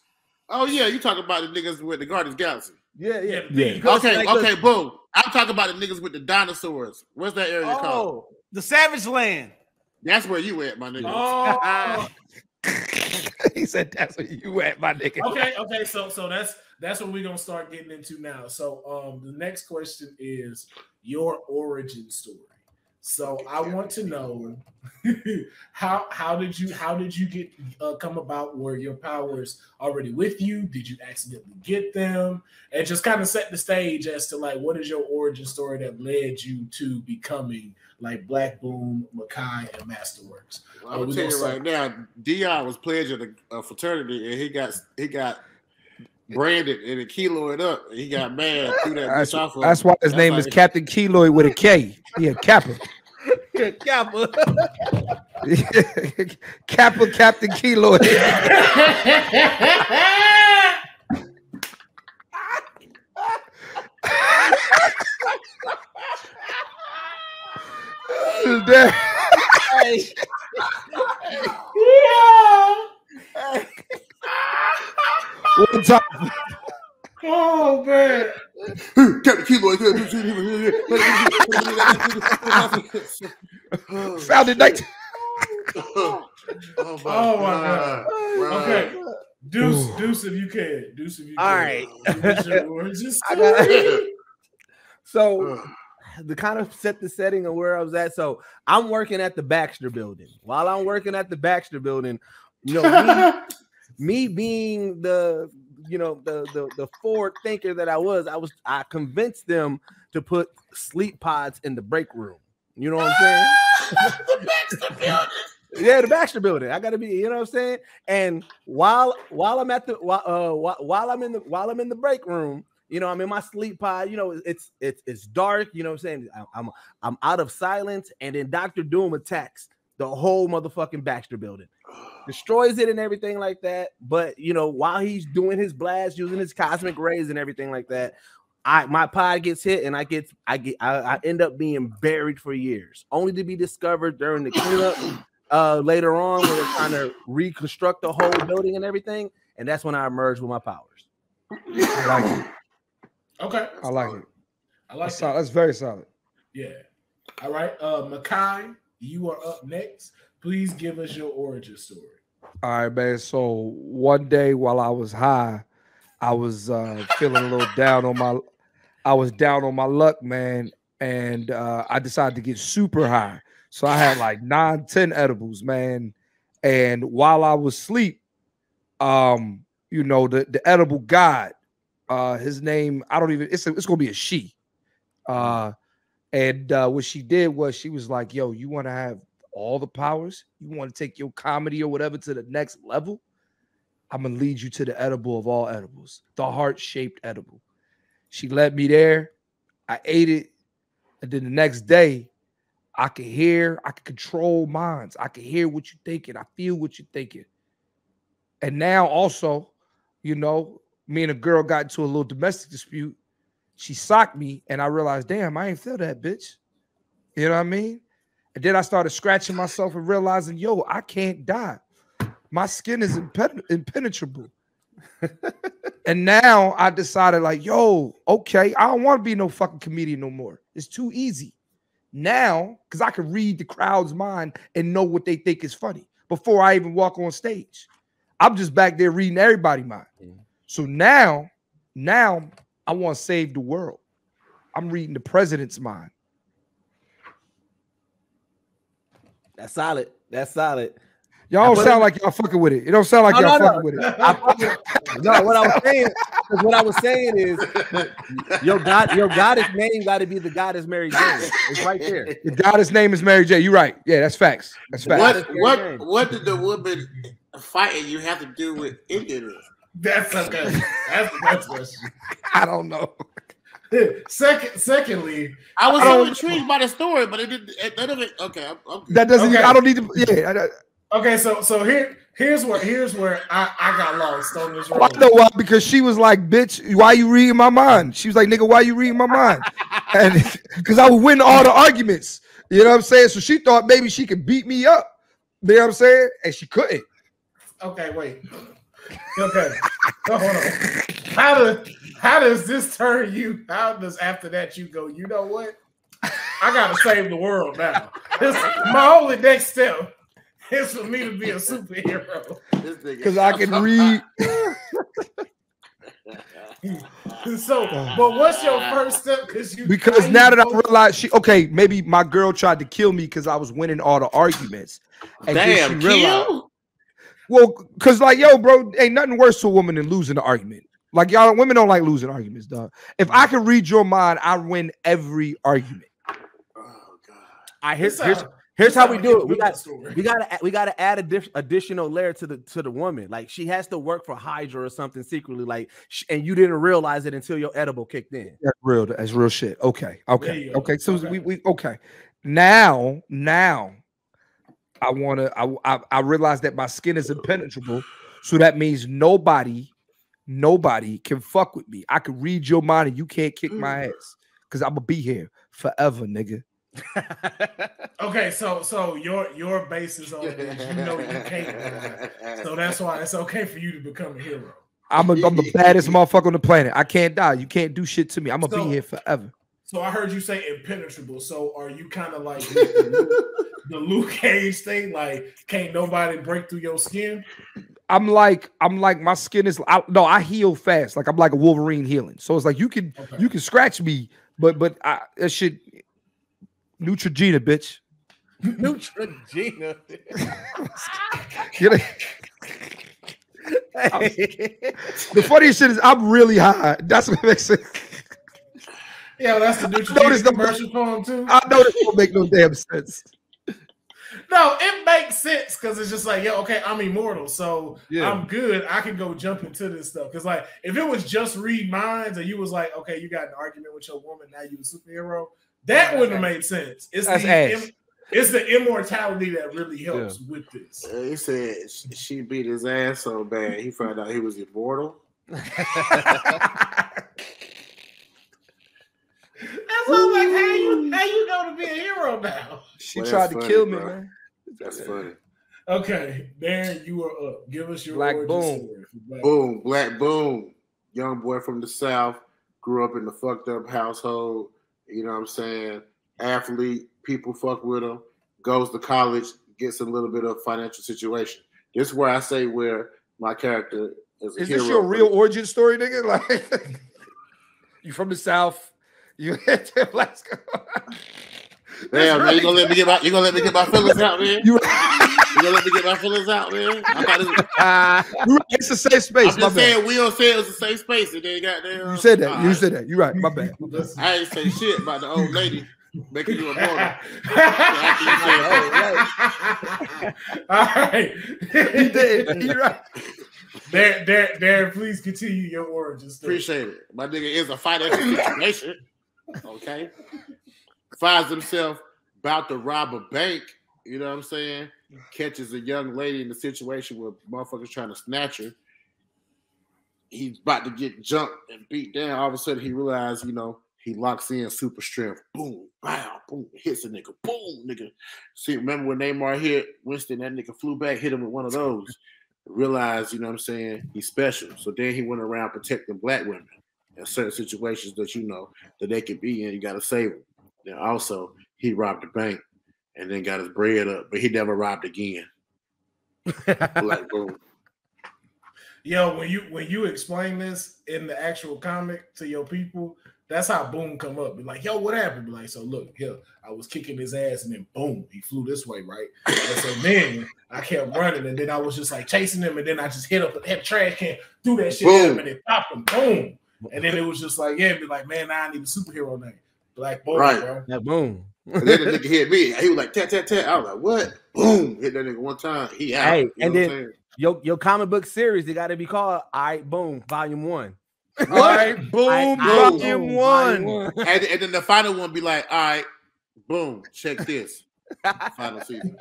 Oh yeah, you talking about the niggas with the Guardians of the Galaxy? Yeah, yeah, yeah. yeah. Okay, like okay, the... boom. I'm talking about the niggas with the dinosaurs. What's that area oh, called? The Savage Land. That's where you at, my nigga. Oh. He said, "That's where you at, my nigga." Okay, okay, so so that's. That's what we're gonna start getting into now. So um the next question is your origin story. So I want to know how how did you how did you get uh, come about? Were your powers already with you? Did you accidentally get them? And just kind of set the stage as to like what is your origin story that led you to becoming like Black Boom, Makai, and Masterworks. Well, I'm uh, gonna tell you right now, Dion was pledged at a fraternity and he got he got. Branded and it keloid up. He got mad. Threw that that's, off of that's why his that's name like is it. Captain Keloid with a K. Yeah, Kappa. Yeah, Kappa. Kappa, Captain Keloid. Hey. Yeah. One time. Oh man! Captain Keylord. Founded night. Oh my God! God. Right. Okay, Deuce, Ooh. Deuce, if you can, Deuce, if you can. All right. Gotta, so, to kind of set the setting of where I was at. So, I'm working at the Baxter Building. While I'm working at the Baxter Building, you know. We, Me being the, you know, the, the the forward thinker that I was, I was I convinced them to put sleep pods in the break room. You know what I'm saying? The Baxter Building. Yeah, the Baxter Building. I gotta be, you know what I'm saying? And while while I'm at the while uh, while I'm in the while I'm in the break room, you know, I'm in my sleep pod. You know, it's it's it's dark. You know what I'm saying? I, I'm I'm out of silence, and then Doctor Doom attacks the whole motherfucking Baxter Building. Destroys it and everything like that. But, you know, while he's doing his blast, using his cosmic rays and everything like that, I my pod gets hit and I get I get I, I end up being buried for years, only to be discovered during the cleanup uh, later on when they're trying to reconstruct the whole building and everything. And that's when I emerged with my powers. I like it. Okay. I like it. I like it. That's very solid. Yeah. All right. Uh, Makai, you are up next. Please give us your origin story. All right, man. So one day while I was high, I was uh, feeling a little down on my, I was down on my luck, man. And uh, I decided to get super high. So I had like nine, ten edibles, man. And while I was asleep, um, you know, the, the edible god, uh, his name, I don't even, it's, a, it's going to be a she. Uh, and uh, what she did was she was like, yo, you want to have all the powers? You want to take your comedy or whatever to the next level? I'm going to lead you to the edible of all edibles, the heart-shaped edible. She led me there. I ate it. And then the next day, I could hear, I could control minds. I could hear what you're thinking. I feel what you're thinking. And now also, you know, me and a girl got into a little domestic dispute. She socked me, and I realized, damn, I ain't feel that, bitch. You know what I mean? And then I started scratching myself and realizing, yo, I can't die. My skin is impen- impenetrable. And now I decided, like, yo, okay, I don't want to be no fucking comedian no more. It's too easy now, because I can read the crowd's mind and know what they think is funny before I even walk on stage. I'm just back there reading everybody's mind. Mm-hmm. So now, now I want to save the world. I'm reading the president's mind. That's solid. That's solid. Y'all don't sound like y'all fucking with it. It don't sound like no, y'all no, fucking no. with it. I, no, what I was saying, what I was saying is, your god, your goddess name got to be the goddess Mary Jane. It's right there. The goddess name is Mary Jane. You're right. Yeah, that's facts. That's facts. What what Jane. What did the woman fighting you have to do with Indian? That's okay. That's that's question. I don't know. Second, secondly, I was so intrigued by the story, but it didn't. None of it. Okay, I'm, I'm that doesn't. Okay. I don't need to. Yeah. I, Okay, so so here here's where here's where I, I got lost on this road. I know why, because she was like, bitch, why you reading my mind? She was like, nigga, why you reading my mind? And because I would win all the arguments. You know what I'm saying? So she thought maybe she could beat me up. You know what I'm saying? And she couldn't. Okay, wait. Okay. No, hold on. How does how does this turn you? How does after that you go, you know what? I gotta save the world now. This my only next step. It's for me to be a superhero. Because I can read. So, but what's your first step? Because you because now that I realize she okay, maybe my girl tried to kill me because I was winning all the arguments. And damn, she realized, kill? Well, because like, yo, bro, ain't nothing worse to a woman than losing the argument. Like, y'all women don't like losing arguments, dog. If I can read your mind, I win every argument. Oh god. I hear here's Here's how we do it. We got we got we got to add a diff, additional layer to the to the woman. Like she has to work for Hydra or something secretly. Like she, and you didn't realize it until your edible kicked in. That's real. That's real shit. Okay. Okay. Okay. So okay. we we okay. Now now, I wanna I I, I realize that my skin is impenetrable. So that means nobody nobody can fuck with me. I can read your mind and you can't kick mm. my ass because I'm gonna be here forever, nigga. Okay, so so your your basis on this, you know you can't, so that's why it's okay for you to become a hero. I'm a, I'm the baddest motherfucker on the planet. I can't die. You can't do shit to me. I'm gonna so, be here forever. So I heard you say impenetrable. So are you kind of like the, the Luke Cage thing? Like can't nobody break through your skin? I'm like I'm like my skin is I, no. I heal fast. Like I'm like a Wolverine healing. So it's like you can okay. you can scratch me, but but I that shit. Neutrogena, bitch. Neutrogena. The funniest shit is I'm really high. That's what makes sense. Yeah, well, that's the Neutrogena commercial phone too. I know this won't make no damn sense. No, it makes sense because it's just like, yo, okay, I'm immortal, so yeah. I'm good. I can go jump into this stuff. Because like, if it was just read minds and you was like, okay, you got an argument with your woman, now you a superhero. That wouldn't have made sense. It's the, im, it's the immortality that really helps yeah. with this. Uh, he said she beat his ass so bad he found out he was immortal. That's all like how you how you know to be a hero now. She well, tried to funny, kill me, bro. Man. That's funny. Okay, Darren, you are up. Give us your Black Boom. Story Black Boom, Black Boom. Young boy from the South, grew up in the fucked up household. You know what I'm saying? Athlete, people fuck with him. Goes to college, gets a little bit of financial situation. This is where I say where my character is a Is hero. This your real origin story, nigga? Like, you from the South. You hit to Alaska. Damn, man, you gonna let me get my you gonna let me get my feelings out, man. You gonna let me get my feelings out, man. I it was, uh, it's a safe space. I'm just my saying, bad. We don't say it was a safe space, and then goddamn. You said that. You right. said that. You're right. My bad. My bad. I ain't say shit about the old lady making you a mortal. Right. All right, you did. You're right. Darren, Darren, Darren, please continue your origin story. Appreciate it. My nigga is a financial situation. Okay. Finds himself about to rob a bank, you know what I'm saying? Catches a young lady in the situation where motherfuckers trying to snatch her. He's about to get jumped and beat down. All of a sudden, he realized, you know, he locks in super strength. Boom, wow, boom, hits a nigga. Boom, nigga. See, remember when Neymar hit Winston, that nigga flew back, hit him with one of those. Realized, you know what I'm saying, he's special. So then he went around protecting black women in certain situations that you know that they could be in. You got to save them. And also, he robbed the bank and then got his bread up, but he never robbed again. Black Boom. Yo, when you when you explain this in the actual comic to your people, that's how Boom come up. Be like, yo, what happened? Be like, so look, here, I was kicking his ass, and then boom, he flew this way, right? And so then I kept running, and then I was just like chasing him, and then I just hit up a trash can, threw that shit at him, and it popped him, boom. And then it was just like, yeah, be like, man, now I need a superhero name. Black Boom, right? Bro. That Boom. And then the nigga hit me. He was like, tat, tat, tat. I was like, what? Boom. Hit that nigga one time. He out. Hey, you and know then your, your comic book series, they got to be called All Right, Boom, Volume One. What? All right, Boom, I, I, Volume boom, One. Volume one. And, and then the final one be like, all right, Boom, check this. Final season.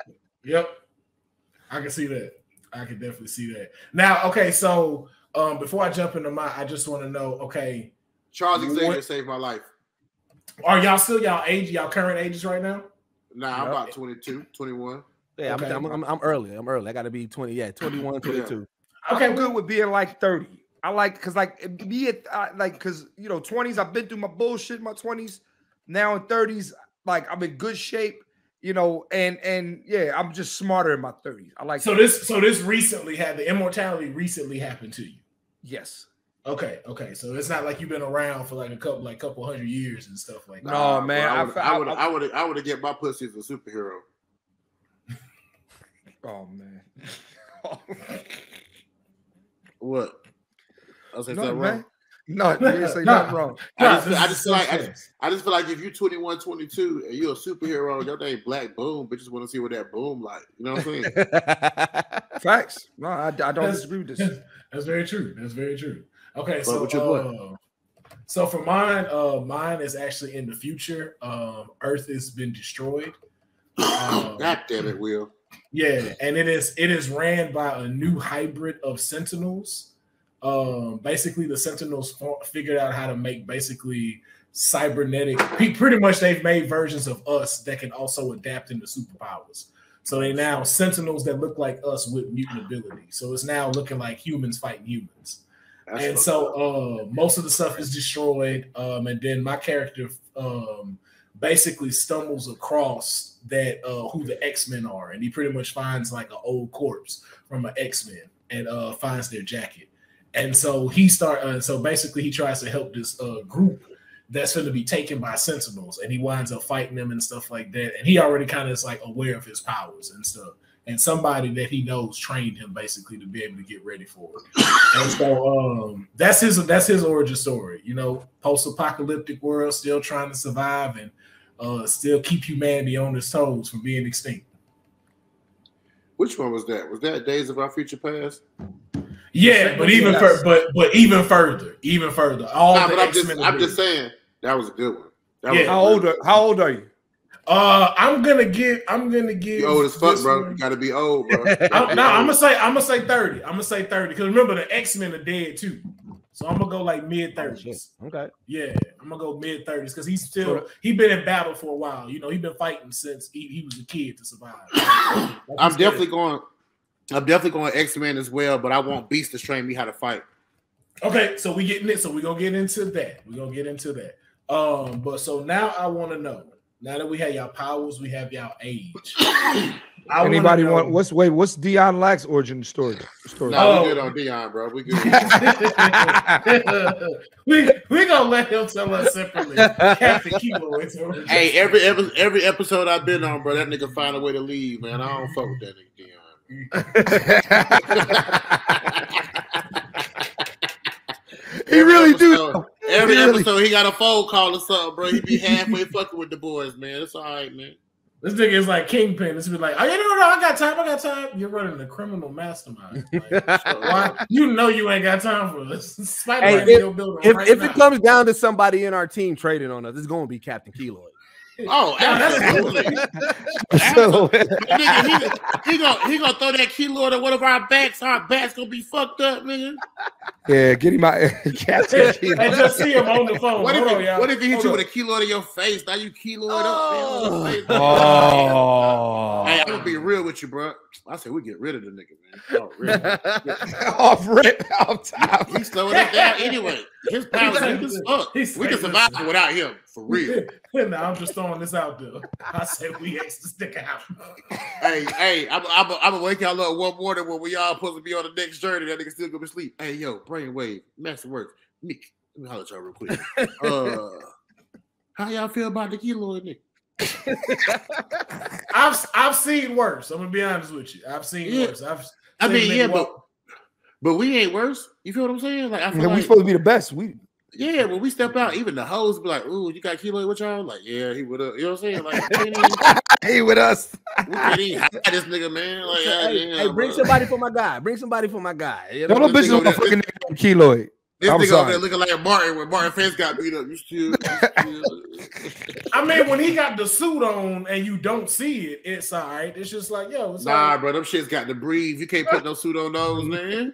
Yep. I can see that. I can definitely see that. Now, okay, so um, before I jump into my, I just want to know, okay. Charles Xavier what, saved my life. Are y'all still y'all age, y'all current ages right now? Nah, I'm about twenty-two, twenty-one. Yeah, okay. I'm, I'm, I'm early. I'm early. I got to be twenty. Yeah, twenty-one, twenty-two. Yeah. Okay, I'm good with being like thirty. I like, because like, be it, uh, like, because, you know, twenties, I've been through my bullshit in my twenties. Now in thirties, like, I'm in good shape, you know, and, and yeah, I'm just smarter in my thirties. I like. So that. this, so this recently had, the immortality recently happened to you? Yes. Okay, okay, so it's not like you've been around for like a couple, like couple hundred years and stuff like that. No, man, I would, I would, I would have get my pussy as a superhero. Oh man, oh, man. What? I said that wrong. No, you didn't say that wrong. I just, I just feel like, I just, I just feel like if you're twenty-one, twenty-two and you're a superhero, your name Black Boom, bitches want to see what that boom like. You know what I'm saying? Facts. No, I, I don't that's, disagree with this. That's very true. That's very true. Okay, so uh, so for mine, uh, mine is actually in the future. Um, Earth has been destroyed. Um, God damn it, Will. Yeah, and it is it is ran by a new hybrid of Sentinels. Um, basically, the Sentinels figured out how to make basically cybernetic. Pretty much, they've made versions of us that can also adapt into superpowers. So they now Sentinels that look like us with mutant ability. So it's now looking like humans fighting humans. That's and so uh, most of the stuff is destroyed, um, and then my character um, basically stumbles across that uh, who the X-Men are, and he pretty much finds like an old corpse from an X-Men and uh, finds their jacket, and so he start. Uh, so basically, he tries to help this uh, group that's going to be taken by Sentinels, and he winds up fighting them and stuff like that. And he already kind of is like aware of his powers and stuff. And somebody that he knows trained him basically to be able to get ready for it. And so um, that's his that's his origin story. You know, post-apocalyptic world, still trying to survive and uh, still keep humanity on its toes from being extinct. Which one was that? Was that Days of Our Future Past? Yeah, but even for, but but even further, even further. All nah, but I'm just I'm just saying that was a good one. That yeah. was how old? Are, how old are you? Uh, I'm gonna give. I'm gonna give. You old as fuck, bro. One. You gotta be old, bro. Gotta I'm, be no, old. I'm gonna say. I'm gonna say thirty. I'm gonna say thirty. Because remember, the X-Men are dead too. So I'm gonna go like mid thirties. Okay. Yeah, I'm gonna go mid thirties because he's still he been in battle for a while. You know, he's been fighting since he, he was a kid to survive. I'm definitely good. going. I'm definitely going X-Men as well, but I want Beast to train me how to fight. Okay, so we getting it. So we are gonna get into that. We are gonna get into that. Um, but so now I want to know. Now that we have y'all powers, we have y'all age. I Anybody want what's wait? What's Dion Lack's origin story? story? No, nah, oh. we good on Dion, bro. We good. we we gonna let him tell us separately. Hey, every every every episode I've been on, bro, that nigga find a way to leave, man. I don't fuck with that nigga Dion. he every really episode, do. Every he episode really. he got a phone call or something, bro. He be halfway fucking with the boys, man. It's all right, man. This nigga is like Kingpin. This be like, oh, yeah, no, no, I got time. I got time. You're running a criminal mastermind. Like, why? You know you ain't got time for this. Hey, if if, right if it comes down to somebody in our team trading on us, it's going to be Captain Keloid. Oh, absolutely. absolutely. nigga, he, he gonna he gonna throw that Keloid at one of our backs. Our backs gonna be fucked up, nigga. Yeah, get him out. Captain Keloid. And just see him on the phone. What Hold if he, on, what if he hit Hold you on. with a Keloid in your face? Now you Keloid oh. up. Man, face. Oh. Hey, I'm gonna be real with you, bro. I said we get rid of the nigga, man. Oh, yeah. off rip, off top. He's slowing it down anyway. His powers weak as fuck. We can survive this. without him, for real. Now I'm just throwing this out there. I said we asked to stick out. hey, hey, I'm I'm I'm gonna wake y'all up one morning when we all supposed to be on the next journey. That nigga still gonna be asleep. Hey, yo, brainwave, master work. Nick, let me holler at y'all real quick. Uh, how y'all feel about the Keloid, Nick? I've I've seen worse. I'm gonna be honest with you. I've seen yeah. worse. I've seen I mean, yeah, but but we ain't worse. You feel what I'm saying? Like I feel yeah, like, we supposed to be the best. We yeah, when we step out, even the hoes be like, "Ooh, you got Keloid with y'all?" Like, yeah, he with us. You know what I'm saying? Like, he with us. We can't even hide this nigga, man. Like, hey, hey, bring somebody for my guy. Bring somebody for my guy. You know, no bitches on my fucking nigga Keloid. This I'm nigga sorry. over there looking like Martin when Martin Fence got beat up. You still, you still. I mean, when he got the suit on and you don't see it, it's all right. It's just like, yo, it's nah, right. bro, them shits got to breathe. You can't put no suit on those, man.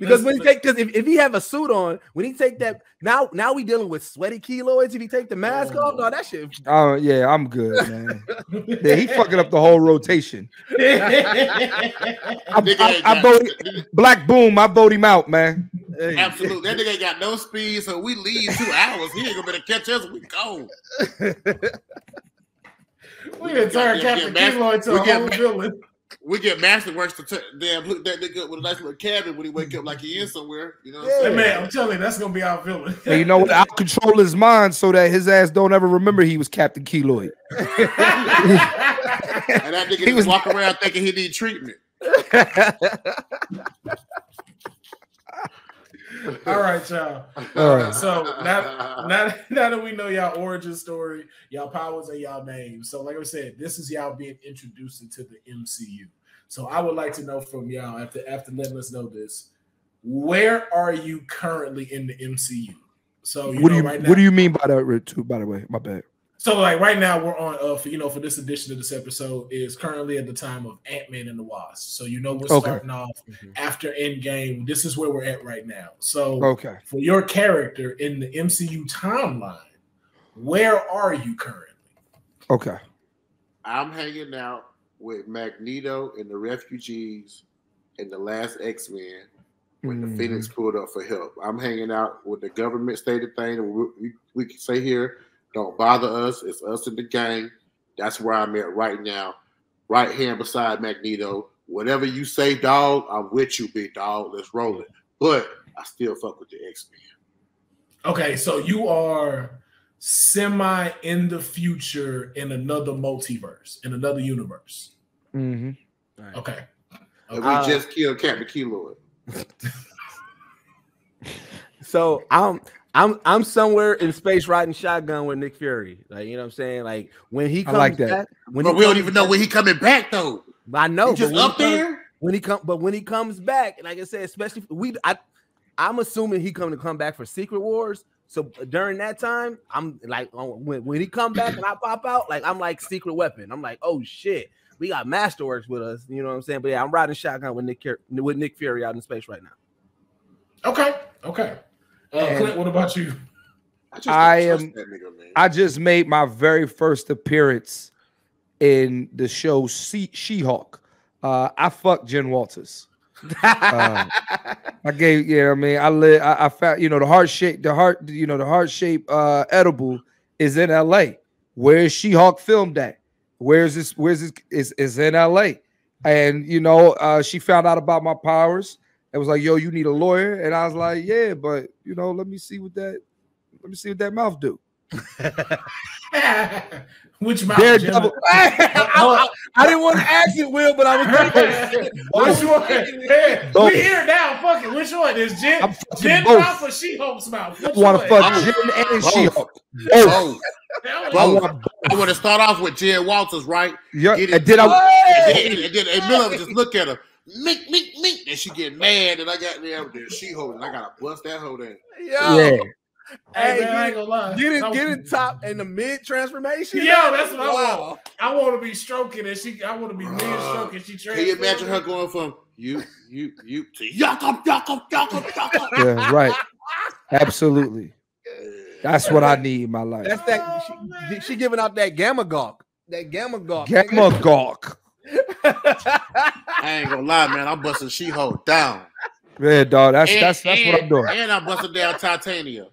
Because when you take, because if, if he have a suit on, when he take that, now now we dealing with sweaty Keloids. If he take the mask oh. off, no, that shit. Oh yeah, I'm good, man. yeah, he fucking up the whole rotation. I, I, I, I vote, Black Boom, I vote him out, man. Hey. Absolutely, that nigga ain't got no speed. So we leave two hours. He ain't gonna be able to catch us. We go. we done turn Captain Keloid to a whole villain. We get Masterworks to damn look that nigga up with a nice little cabin when he wake up like he is somewhere. You know, yeah, man, I'm telling you, that's gonna be our villain. And you know what? I'll control his mind so that his ass don't ever remember he was Captain Keloid. and that nigga he just was... walk around thinking he need treatment. All right, y'all. All right. So now, now, now that we know y'all origin story, y'all powers and y'all names. So like I said, this is y'all being introduced into the M C U. So I would like to know from y'all after after letting us know this, where are you currently in the M C U? So you what know, do you right now, what do you mean by that? Too, by the way, my bad. So like right now we're on uh for, you know for this edition of this episode is currently at the time of Ant-Man and the Wasp. So you know we're okay. starting off mm-hmm. after Endgame. This is where we're at right now. So okay. for your character in the M C U timeline, where are you currently? Okay. I'm hanging out with Magneto and the refugees and the last X-Men when mm. the Phoenix pulled up for help. I'm hanging out with the government stated thing. We, we, we can say here, don't bother us. It's us in the gang. That's where I'm at right now. Right hand beside Magneto. Whatever you say, dog, I'm with you, big dog. Let's roll it. But I still fuck with the X-Men. Okay, so you are semi in the future in another multiverse, in another universe. Mm-hmm. Right. Okay. And we uh, just killed Captain Keloid. so I'm... I'm I'm somewhere in space riding shotgun with Nick Fury. Like, you know what I'm saying? Like when he comes like that. back, when but we don't even back, know when he coming back though. I know. He just up he comes, there when he come, but when he comes back, and like I said, especially we I I'm assuming he come to come back for Secret Wars. So during that time, I'm like when, when he come back and I pop out, like I'm like Secret Weapon. I'm like, oh shit, we got Masterworks with us, you know what I'm saying? But yeah, I'm riding shotgun with Nick with Nick Fury out in space right now. Okay, okay. Uh, Clint, what about you? I, just I am. That nigga, man. I just made my very first appearance in the show She-Hulk. Uh, I fucked Jen Walters. uh, I gave, you know what I mean? I live. I, I found, you know, the heart shape. The heart, you know, the heart shape uh, edible is in L A. Where is She-Hulk filmed at? Where's this? Where's this? Is is in L A. And you know, uh, she found out about my powers and was like, "Yo, you need a lawyer." And I was like, "Yeah, but you know, let me see what that, let me see what that mouth do." Which mouth? Double, I, I, I didn't want to ask it, Will, but I was. Which one? Hey, we here now. Fuck it. Which one is Jen? Jen mouth or She-Hulk's mouth? I want to fuck Jen and She-Hulk. Oh. I want to start off with Jen Walters, right? Yeah. And then I and then and Miller just look at her, meek, meek, meek, and she get mad, and I got me out there. She holding, I gotta bust that hoe down. Yo. Yeah. Hey, hey man, I ain't gonna lie. Get it, get it top in the mid transformation. Yo, that's what wow. I want. I want to be stroking, and she, I want to be uh, mid stroking. She transforming. Can you imagine her going from you, you, you to yuckum, yuckum, yuckum, yuckum? Yeah, right. Absolutely. That's what I need in my life. That's that. Oh, she, she giving out that gamma gawk. That gamma gawk. Gamma gawk. I ain't gonna lie, man. I'm busting She-Hulk down. Yeah, dog. That's and, that's that's and, what I'm doing. And I'm busting down Titania.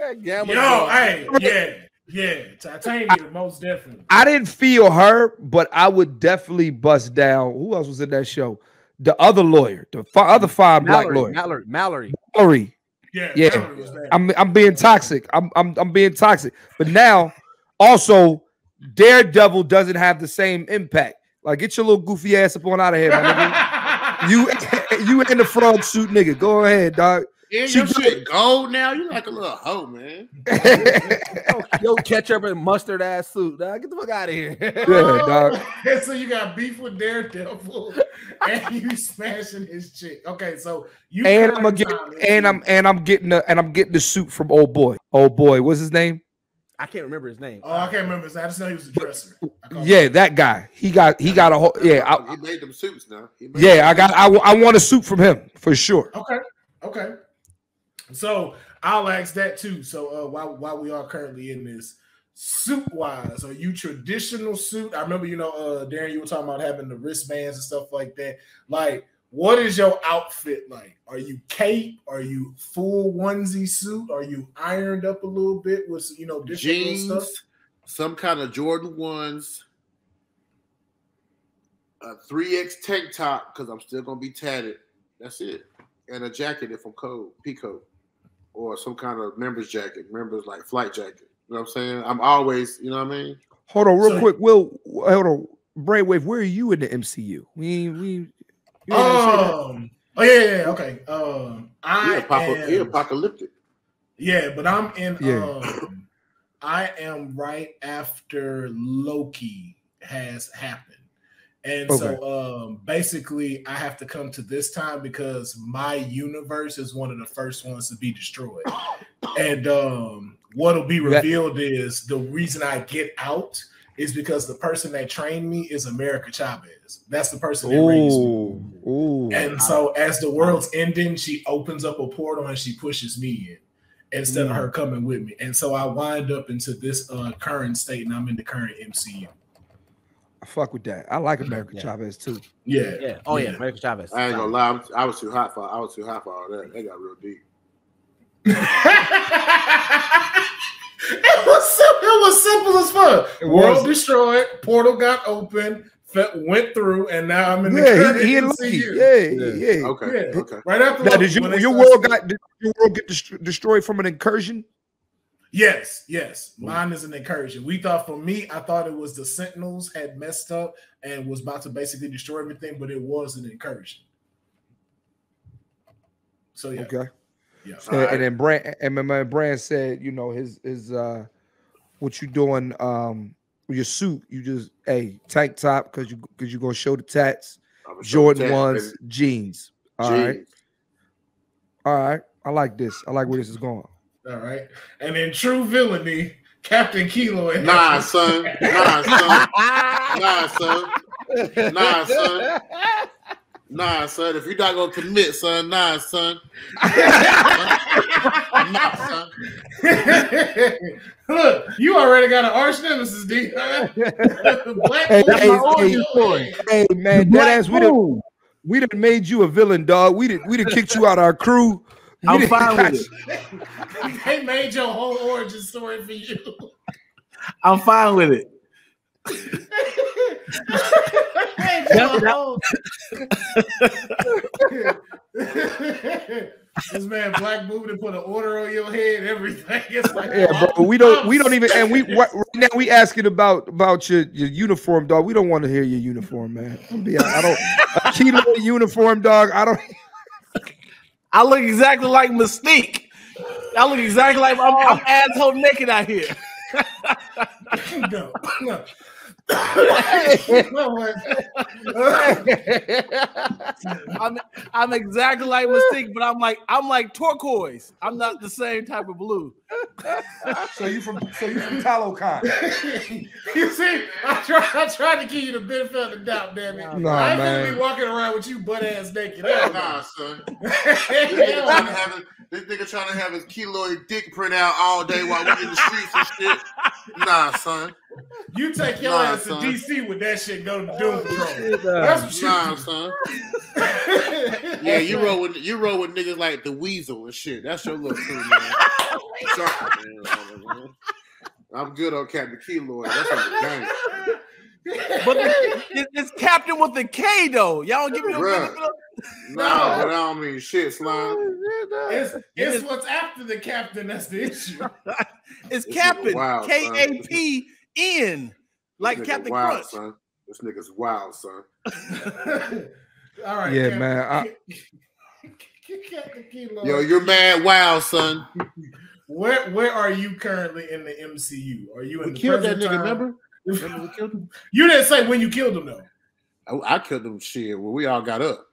That gamma Yo, gawk. Hey, yeah, yeah. Titania, I, most definitely. I didn't feel her, but I would definitely bust down. Who else was in that show? The other lawyer, the fi other five Mallory, black lawyer, Mallory, Mallory, Mallory. Yeah, yeah. I'm I'm being toxic. I'm I'm I'm being toxic. But now, also, Daredevil doesn't have the same impact. Like, get your little goofy ass up on out of here, man. you you in the frog suit, nigga. Go ahead, dog. Yeah, your shit gold now. You like a little hoe, man. Yo, ketchup and mustard ass suit, dog. Get the fuck out of here. Yeah, dog. So you got beef with Daredevil, and you smashing his chick. Okay, so you and I'm gonna get and I'm and I'm getting the and I'm getting the suit from old boy. Old boy, what's his name? I can't remember his name. Oh, I can't remember. I just know he was a dresser. Yeah, him. that guy. He got he got a whole. Yeah, I, he made them suits now. Yeah, them. I got. I I want a suit from him for sure. Okay. Okay. So I'll ask that too. So uh, while while we are currently in this, suit wise, are you traditional suit? I remember, you know, uh, Darren, you were talking about having the wristbands and stuff like that. Like, what is your outfit like? Are you cape? Are you full onesie suit? Are you ironed up a little bit with, you know, different jeans, stuff? Some kind of Jordan ones, a three X tank top because I'm still gonna be tatted. That's it, and a jacket if I'm cold, peacoat. Or some kind of members jacket, members like flight jacket. You know what I'm saying? I'm always, you know what I mean? Hold on, real so, quick. Will, hold on. Brainwave, where are you in the M C U? We, we, um, oh, yeah, yeah, okay. Um, I am, you're apocalyptic. Yeah, but I'm in, yeah. um, I am right after Loki has happened. And okay. so um, basically, I have to come to this time because my universe is one of the first ones to be destroyed. And um, what'll be revealed is the reason I get out is because the person that trained me is America Chavez. That's the person that ooh, raised me. Ooh. And so as the world's ending, she opens up a portal and she pushes me in. Instead mm. of her coming with me. And so I wind up into this uh, current state and I'm in the current M C U. Fuck with that. I like America yeah. Chavez too. Yeah. yeah. Oh yeah, America Chavez. I ain't gonna lie. I was too hot for I was too hot for all that. They got real deep. it was simple. It was simple as fuck. It World was. destroyed. Portal got open. Went through, and now I'm in the yeah. He, he and Loki. Yeah, yeah. yeah. Okay. Yeah. Okay. Right after now, did you, your world got did your world get dest destroyed from an incursion? Yes, yes. Mine is an incursion. We thought, for me, I thought it was the Sentinels had messed up and was about to basically destroy everything, but it was an incursion. So yeah. Okay. Yeah. So, right. And then Brand and my Brand said, you know, his his uh what you doing um with your suit, you just hey, tank top because you because you're gonna show the tats, Jordan ones, jeans. All jeans. right. All right. I like this. I like where this is going. All right, and then true villainy, Captain Kilo. And nah, son. Nah, son. Nah, son. Nah, son. Nah, son. If you're not gonna commit, son, nah, son. nah, son. Look, you already got an arch nemesis, D. Black hey, hey, hey, hey, man, that ass, we done, we done made you a villain, dog. We done, we done kicked you out our crew. We I'm fine with it. They made your whole origin story for you. I'm fine with it. This man Black moved and put an order on your head. Everything. It's like, yeah, bro. But we don't. We don't even. And we right now we asking about about your your uniform, dog. We don't want to hear your uniform, man. I'm being, I don't. A keto uniform, dog. I don't. I look exactly like Mystique. I look exactly like I'm, I'm asshole naked out here. no, no. I'm, I'm exactly like Mystique, but I'm like I'm like turquoise. I'm not the same type of blue. So you from so you from Talokan? You see, I try I tried to give you the benefit of the doubt, damn it. Nah, I ain't gonna be walking around with you butt ass naked. Hell nah, son. This nigga trying to have his keloid dick print out all day while we in the streets and shit. Nah, son. You take your nah, ass to son. D C with that shit go to Doom Patrol. That's what you nah, do. Son. Yeah, you roll with you roll with niggas like the Weasel and shit. That's your look too, man. Sorry, I'm good on Captain Keloid. That's what I'm saying. But it's, it's Captain with a K though. Y'all don't give me no benefit of no, no, but I don't mean shit, slime. It's, it's, it's what's after the captain that's the issue. It's, it's Captain wild, K A P N, like Captain wild, Crunch. Son. This nigga's wild, son. All right, yeah, Captain. Man. I... Yo, you're mad wild, son. Where where are you currently in the M C U? Are you in we the killed that nigga? Time? Remember? Remember we killed him? You didn't say when you killed him though. I, I killed him. Shit, when well, we all got up.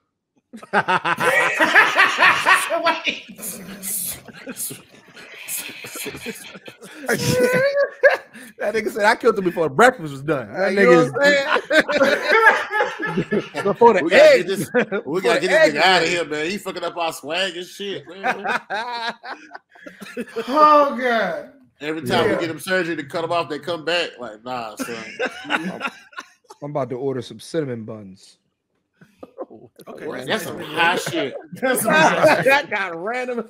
That nigga said I killed him before the breakfast was done. That you nigga is before the we egg. Gotta get this, we gotta get this nigga out of here, man. He fucking up our swag and shit, man. Oh god! Every time yeah. we get him surgery to cut him off, they come back like, nah, son. I'm, I'm about to order some cinnamon buns. Okay, well, that's some high shit. That's some that got random.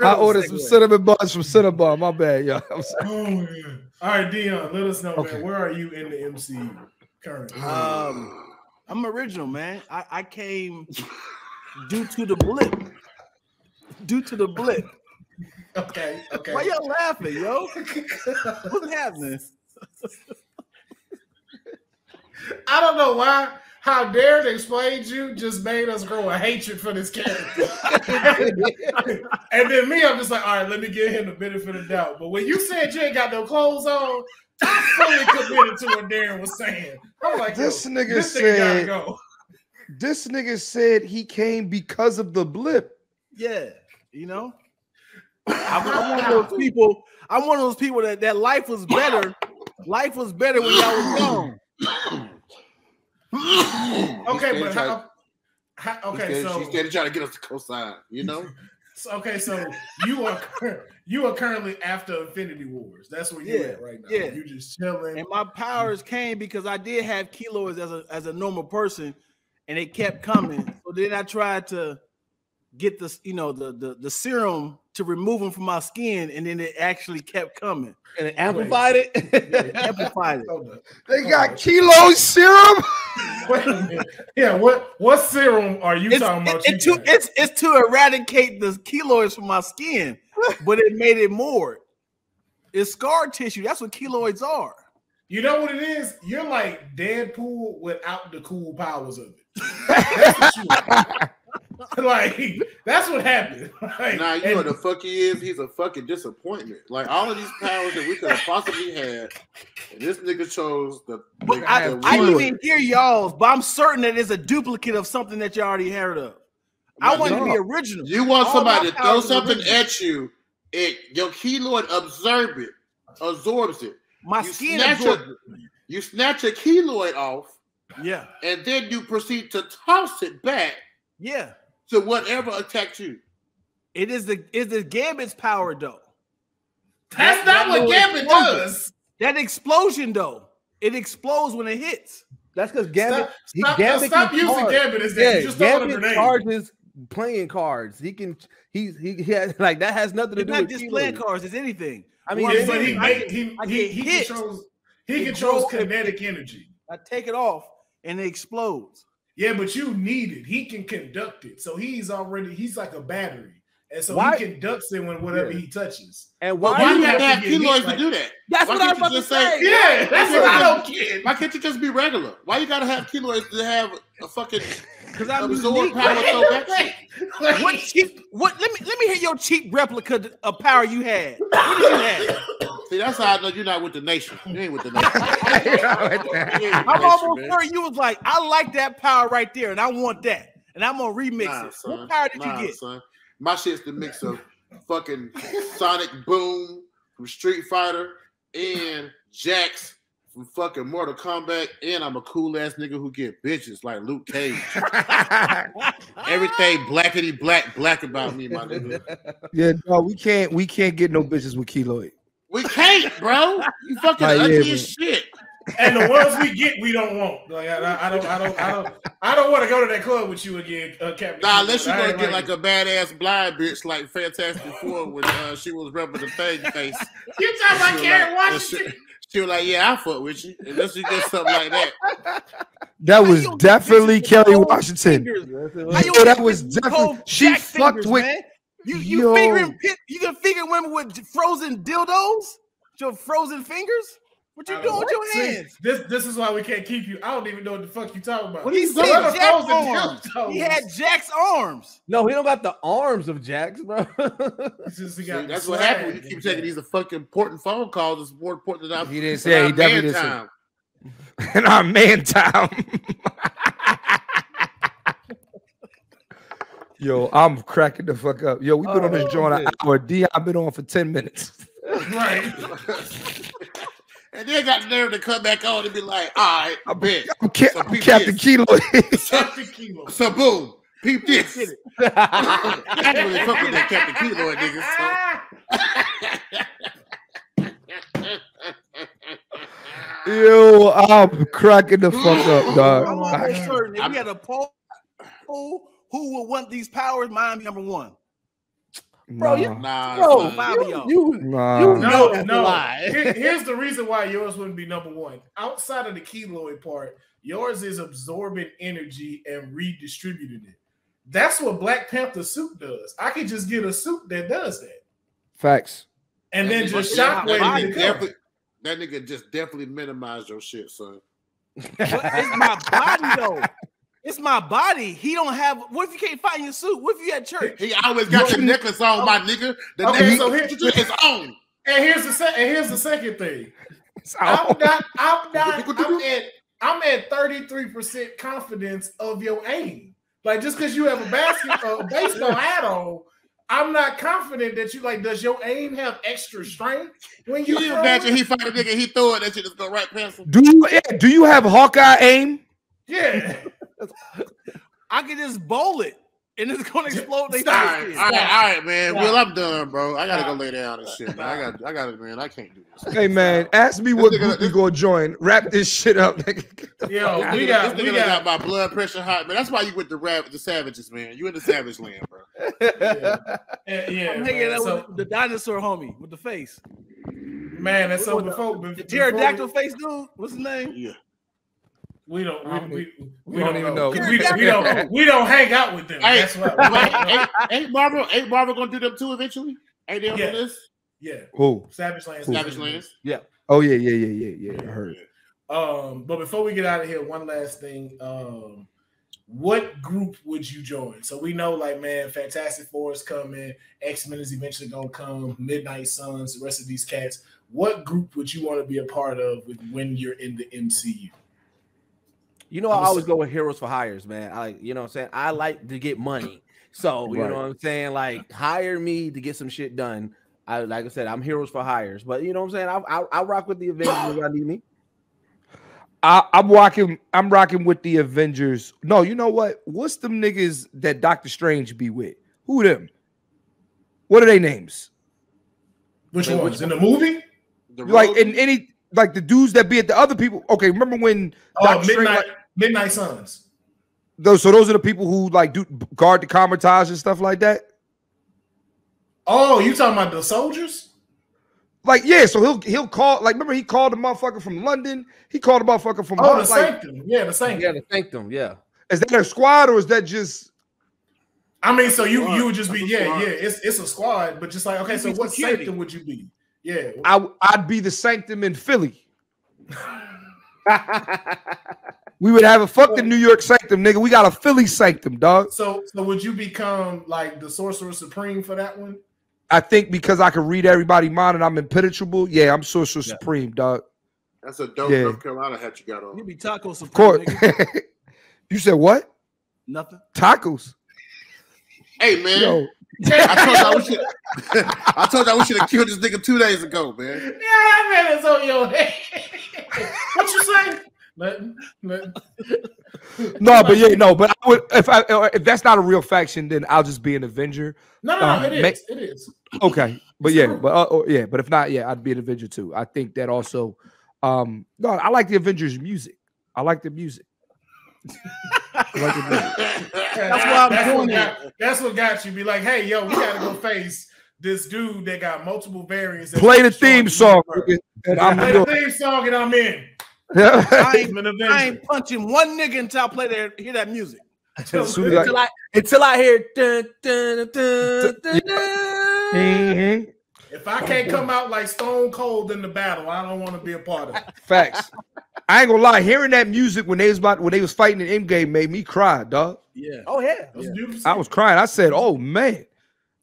I ordered some cinnamon buns from Cinnabon. My bad, y'all. I'm sorry. Oh, yeah. All right, Dion, let us know, okay. man. Where are you in the M C U currently? Um, I'm original, man. I, I came due to the blip. Due to the blip. Okay, okay. Why y'all laughing, yo? What's happening? I don't know why. How Darren explained you just made us grow a hatred for this character. And then me, I'm just like, all right, let me give him the benefit of the doubt. But when you said you ain't got no clothes on, I fully committed to what Darren was saying. I'm like, this nigga this said, go. This nigga said he came because of the blip. Yeah, you know? I'm, I'm one of those people, I'm one of those people that, that life was better. Life was better when y'all was gone. Okay, but how, how, okay, so she's steady trying to get us to co-sign, you know. So, okay, so you are you are currently after Infinity Wars. That's where you're yeah, at right now. Yeah, you just chilling. And my powers came because I did have kilos as a as a normal person, and it kept coming. So then I tried to get this, you know, the the the serum to remove them from my skin, and then it actually kept coming, and it amplified Wait. it. Yeah, it amplified it. They got kilo serum. Wait a minute. Yeah, what what serum are you it's, talking about? It, you it to, it's it's to eradicate the keloids from my skin, but it made it more. It's scar tissue. That's what keloids are. You know what it is? You're like Deadpool without the cool powers of it. Like that's what happened. Like, nah, you know what the fuck he is? He's a fucking disappointment. Like all of these powers that we could have possibly had, and this nigga chose the. But the, I, the I didn't even hear y'all's, but I'm certain that it's a duplicate of something that you already heard of. My I want to be original. You want all somebody to throw something original. at you? It your keloid absorb it, absorbs it. My you skin absorbs it. You snatch a keloid off. Yeah. And then you proceed to toss it back. Yeah. To whatever attacked you. It is the is the Gambit's power though. That's, That's not that what Gambit does. That explosion though, it explodes when it hits. That's because Gambit. Stop, he, stop, Gambit stop using charge. Gambit as that. Yeah, just Gambit charges playing cards. He can. He's he, he has like that has nothing to it's do. Not with just playing cards. It's anything. I mean, well, but he make, he I he, he controls he controls kinetic energy. I take it off and it explodes. Yeah, but you need it. He can conduct it, so he's already he's like a battery. And so why? He conducts it when whatever yeah. he touches. And why, why do you have to have keloids like, to do that? That's why what I'm about to say. say. Yeah, that's what I don't get. Why can't you just be regular? Why you gotta have keloids to have a fucking absorb power? So like, what cheap? What? Let me let me hear your cheap replica of power you had. What did you have? See, that's how I know you're not with the nation. You ain't with the nation. I'm almost sure you was like, I like that power right there, and I want that, and I'm gonna remix nah, it. Son. What power did nah, you get? Son. My shit's the mix of fucking Sonic Boom from Street Fighter and Jax from fucking Mortal Kombat, and I'm a cool ass nigga who get bitches like Luke Cage. Everything blackity black black about me, my nigga. Yeah, no, we can't we can't get no bitches with keloid. We can't, bro. You fucking oh, ugly yeah, as shit. And the ones we get, we don't want. Like I, I don't, I don't, I don't, I don't want to go to that club with you again, uh, Captain. Nah, unless you're gonna get like, like a badass blind bitch like Fantastic Four when uh, she was rubbing the Thing face. You talking about like, Karen Washington? She, she was like, "Yeah, I fuck with you." Unless you get something like that. That was definitely Kelly Washington. Yo, that was definitely she fucked with. You you figuring you can figure women with frozen dildos, your frozen fingers. What you doing with your hands? See, this this is why we can't keep you. I don't even know what the fuck you talking about. What he, so he had Jack's arms. No, he don't got the arms of Jack's, bro. Just, See, that's what happened when you keep taking these fucking important phone calls. It's more important than I. He didn't say. He definitely didn't say. In our man time. Yo, I'm cracking the fuck up. Yo, we've been oh, on this joint an hour. D, I've been on for ten minutes. Right. And they got the nerve to come back on and be like, all right, I bet. I'm, ca so I'm Captain Kilo. Captain Kilo. So boom, peep this. I didn't really fuck with that Captain Kilo, niggas. So. Yo, I'm cracking the fuck up, dog. I'm almost certain if we had a poll, who would want these powers? Miami number one. Bro, nah. You, nah, bro, bro, you, you, nah. you know no, no. Lie. Here, here's the reason why yours wouldn't be number one. Outside of the keloid part, yours is absorbing energy and redistributing it. That's what Black Panther suit does. I could just get a suit that does that. Facts. And that then nigga, just shockwave. That nigga just definitely minimized your shit, son. It's my body though. It's my body. He don't have. What if you can't find your suit? What if you at church? He always got your necklace on, my nigga. The okay, necklace so here, is on. And here's the second. And here's the second thing. I'm not. I'm not. I'm at. I'm at thirty-three percent confidence of your aim. Like just because you have a basketball, baseball hat on, I'm not confident that you like. Does your aim have extra strength when you? Can you imagine he fight a nigga, he throw it, that shit just go right past him. Do you? Yeah, do you have Hawkeye aim? Yeah. I can just bowl it and it's gonna explode. They all, right, all right, all right, man. Well, I'm done, bro. I gotta go lay down and shit. Man. I got, I got it, man. I can't do this. Hey, man, ask me what group you gonna join. Wrap this shit up, nigga. Yo, we got, this nigga we got, got my blood pressure hot, man. That's why you with the rav the savages, man. You in the savage land, bro. Yeah, yeah. yeah I'm thinking that so, was the dinosaur homie with the face. Man, that's so before the, the pterodactyl before face dude. What's his name? Yeah. We don't. We, um, we, we, we don't, don't even know. know. We, we don't. We don't hang out with them. Hey, that's what. Right. Ain't, ain't Marvel? Ain't Marvel gonna do them too eventually? Ain't they on yeah. this? Yeah. Who? Savage Land. Savage Land. Yeah. Oh yeah, yeah, yeah, yeah, yeah. I heard. Um, but before we get out of here, one last thing. Um, what group would you join? So we know, like, man, Fantastic Four is coming. X-Men is eventually gonna come. Midnight Suns. The rest of these cats. What group would you want to be a part of with when you're in the M C U? You know, I always go with heroes for hires, man. I, you know what I'm saying? I like to get money. So, you right. know what I'm saying? Like, hire me to get some shit done. I, like I said, I'm heroes for hires. But, you know what I'm saying? I, I, I rock with the Avengers if I need me. I, I'm rocking. I'm rocking with the Avengers. No, you know what? What's them niggas that Doctor Strange be with? Who them? What are their names? Which like, ones which, in the movie? The like in any like the dudes that be at the other people. Okay, remember when? Oh, Doctor Midnight Strange, like, Midnight Suns. Those so those are the people who like do guard the Commortage and stuff like that. Oh, you talking about the soldiers? Like, yeah, so he'll he'll call, like, remember he called a motherfucker from London, he called a motherfucker from oh, the Sanctum, like, yeah, the Sanctum. Yeah, the Sanctum, yeah. Is that a squad or is that just I mean, so you you would just be, yeah, yeah, it's it's a squad, but just like okay, so what Sanctum would you be? Yeah, I I'd be the Sanctum in Philly. We would have a fucking New York Sanctum, nigga. We got a Philly Sanctum, dog. So so would you become like the Sorcerer Supreme for that one? I think because I can read everybody's mind and I'm impenetrable. Yeah, I'm Sorcerer yeah. Supreme, dog. That's a dope yeah. North Carolina hat you got on. You be Taco Supreme, of course. Nigga. You said what? Nothing. Tacos. Hey, man. Yo. I told y'all we should. I told y'all we should have killed this nigga two days ago, man. Yeah, that man is on your head. What you say? Nothing. Nothing. No, but yeah, no, but I would if I if that's not a real faction, then I'll just be an Avenger. No, no, um, it is. It is. Okay, but yeah, but uh, oh, yeah, but if not, yeah, I'd be an Avenger too. I think that also. Um, no, I like the Avengers music. I like the music. Like the music. That's why I'm that's doing got, it. That's what got you. Be like, hey, yo, we gotta go face this dude that got multiple variants. Play the theme song. And I'm Play the theme song, and I'm in. I, ain't, I ain't punching one nigga until I play that, hear that music. Until, until, I, until I hear. Dun, dun, dun, dun, dun. If I can't come out like Stone Cold in the battle, I don't want to be a part of it. Facts. I ain't gonna lie. Hearing that music when they was about when they was fighting in Endgame made me cry, dog. Yeah. Oh yeah. yeah. I was crying. I said, "Oh man."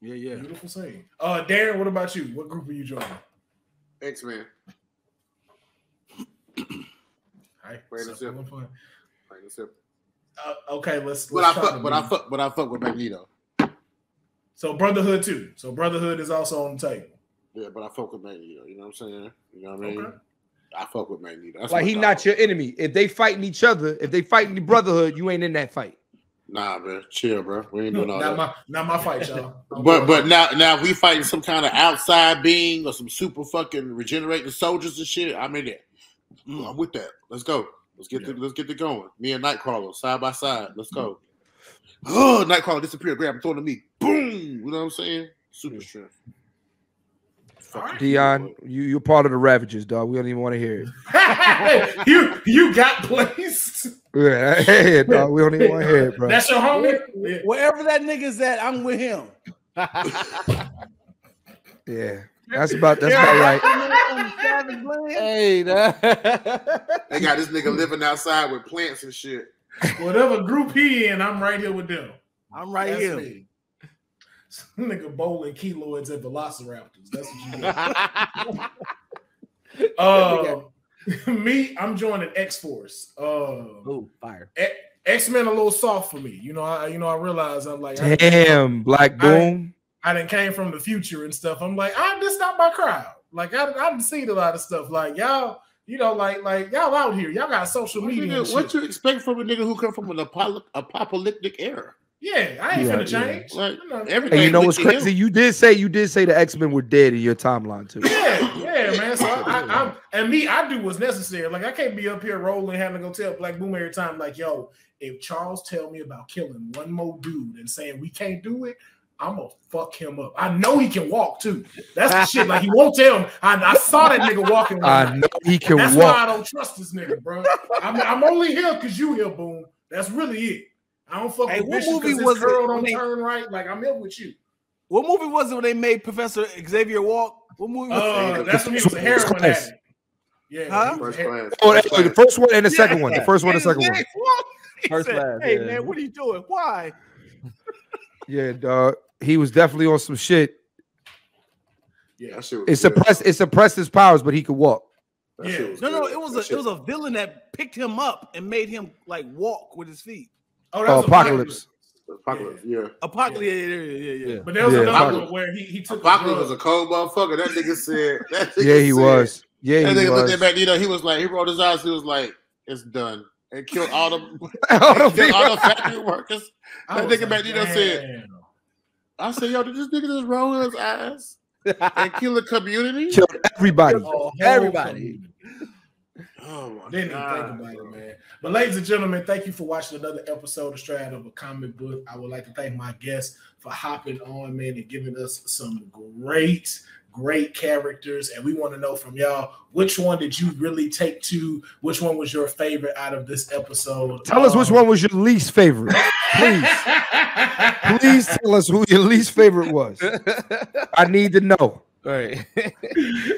Yeah, yeah. Beautiful saying. Uh, Darren, what about you? What group are you joining? X-Men. Right. Uh, okay, let's. let's but I fuck, but I fuck, but I fuck with Magneto. So Brotherhood too. So Brotherhood is also on the table. Yeah, but I fuck with Magneto. You know what I'm saying? You know what I mean? Okay. I fuck with Magneto. That's like he not your enemy. If they fighting each other, if they fighting the Brotherhood, you ain't in that fight. Nah, bro, chill, bro. We ain't doing all not that. My, not my fight, y'all. but but now now we fighting some kind of outside being or some super fucking regenerating soldiers and shit. I'm in there. Mm, I'm with that. Let's go. Let's get yeah. the, let's get it going. Me and Nightcrawler side by side. Let's go. Mm. Oh, Nightcrawler disappeared. Grab him, throw him to me. Boom. You know what I'm saying? Super strength. Right. Dion, you you're part of the Ravagers, dog. We don't even want to hear it. you you got placed. Yeah, hey, dog. We don't even want to hear it, bro. That's your homie. Yeah. Wherever that nigga's at, I'm with him. Yeah. That's about that's about right. Hey, they got this nigga living outside with plants and shit. Whatever group he in, I'm right here with them. I'm right that's here. Me. Nigga bowling keloids at Velociraptors. That's what you do. uh, me, I'm joining X-Force. Uh, oh, fire. X-Men a little soft for me. You know, I you know I realize I'm like damn I, Black Boom. I, I done came from the future and stuff. I'm like, I'm just not my crowd. Like, I I've seen a lot of stuff. Like, y'all, you know, like, like y'all out here. Y'all got social what media. Nigga, what you expect from a nigga who come from an apocalyptic era? Yeah, I ain't yeah, finna yeah. change. Like, you know, everything. And you know what's crazy? You did say you did say the X-Men were dead in your timeline too. Yeah, yeah, man. So I, I, I and me, I do what's necessary. Like, I can't be up here rolling, having to go tell Black Boom every time. Like, yo, if Charles tell me about killing one more dude and saying we can't do it. I'm gonna fuck him up. I know he can walk too. That's the shit. Like he won't tell him. I, I saw that nigga walking. I know he can That's walk. That's why I don't trust this nigga, bro. I'm, I'm only here because you here, Boom. That's really it. I don't fuck hey, with this. What movie was girl don't they, turn right? Like I'm here with you. What movie was it when they made Professor Xavier walk? What movie? Was uh, that's when he was a heroin addict. Yeah, huh? First class. Oh, actually, the first one and the yeah. second one. The first one and the second one. What? First said, class, hey yeah. man, what are you doing? Why? Yeah, dog. He was definitely on some shit. Yeah, that shit was it suppressed. Good. It suppressed his powers, but he could walk. That yeah, no, no, good. It was that a shit. It was a villain that picked him up and made him like walk with his feet. Oh, that was uh, Apocalypse. Apocalypse, yeah. yeah. Apocalypse, yeah, yeah, yeah. yeah. But there was yeah, another one where he he took. Apocalypse was a cold motherfucker. That nigga said. That nigga yeah, he said, was. Yeah, that he nigga was. Looked at Magneto. He was like, he rolled his eyes. He was like, is done. And killed all the, oh, killed all the factory workers. That nigga Magneto said, I said, yo, did this nigga just roll his eyes and kill the community? Killed everybody. Oh, everybody. Community. Oh, my Didn't God. Even think about it, man. But ladies and gentlemen, thank you for watching another episode of Straight Outta a Comic Book. I would like to thank my guests for hopping on, man, and giving us some great great characters, and we want to know from y'all, which one did you really take to? Which one was your favorite out of this episode? Tell um, us which one was your least favorite. Please. Please tell us who your least favorite was. I need to know. Right.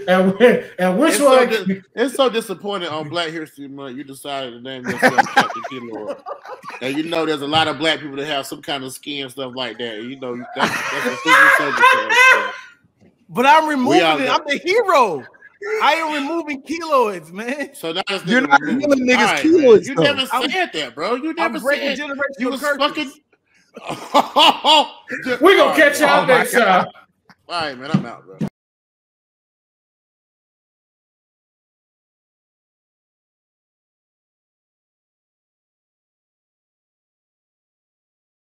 and, and which it's one? So di it's so disappointing on Black History Month, you decided to name yourself Captain Killmonger. And you know there's a lot of Black people that have some kind of skin, stuff like that. You know, that's, that's a super subject for. But I'm removing it. Know. I'm the hero. I am removing kiloids, man. So now it's you're not removing niggas right, kiloids. You though. Never said that, bro. You never I'm breaking said you was fucking. We're gonna catch y'all oh, next time. All right, man. I'm out, bro.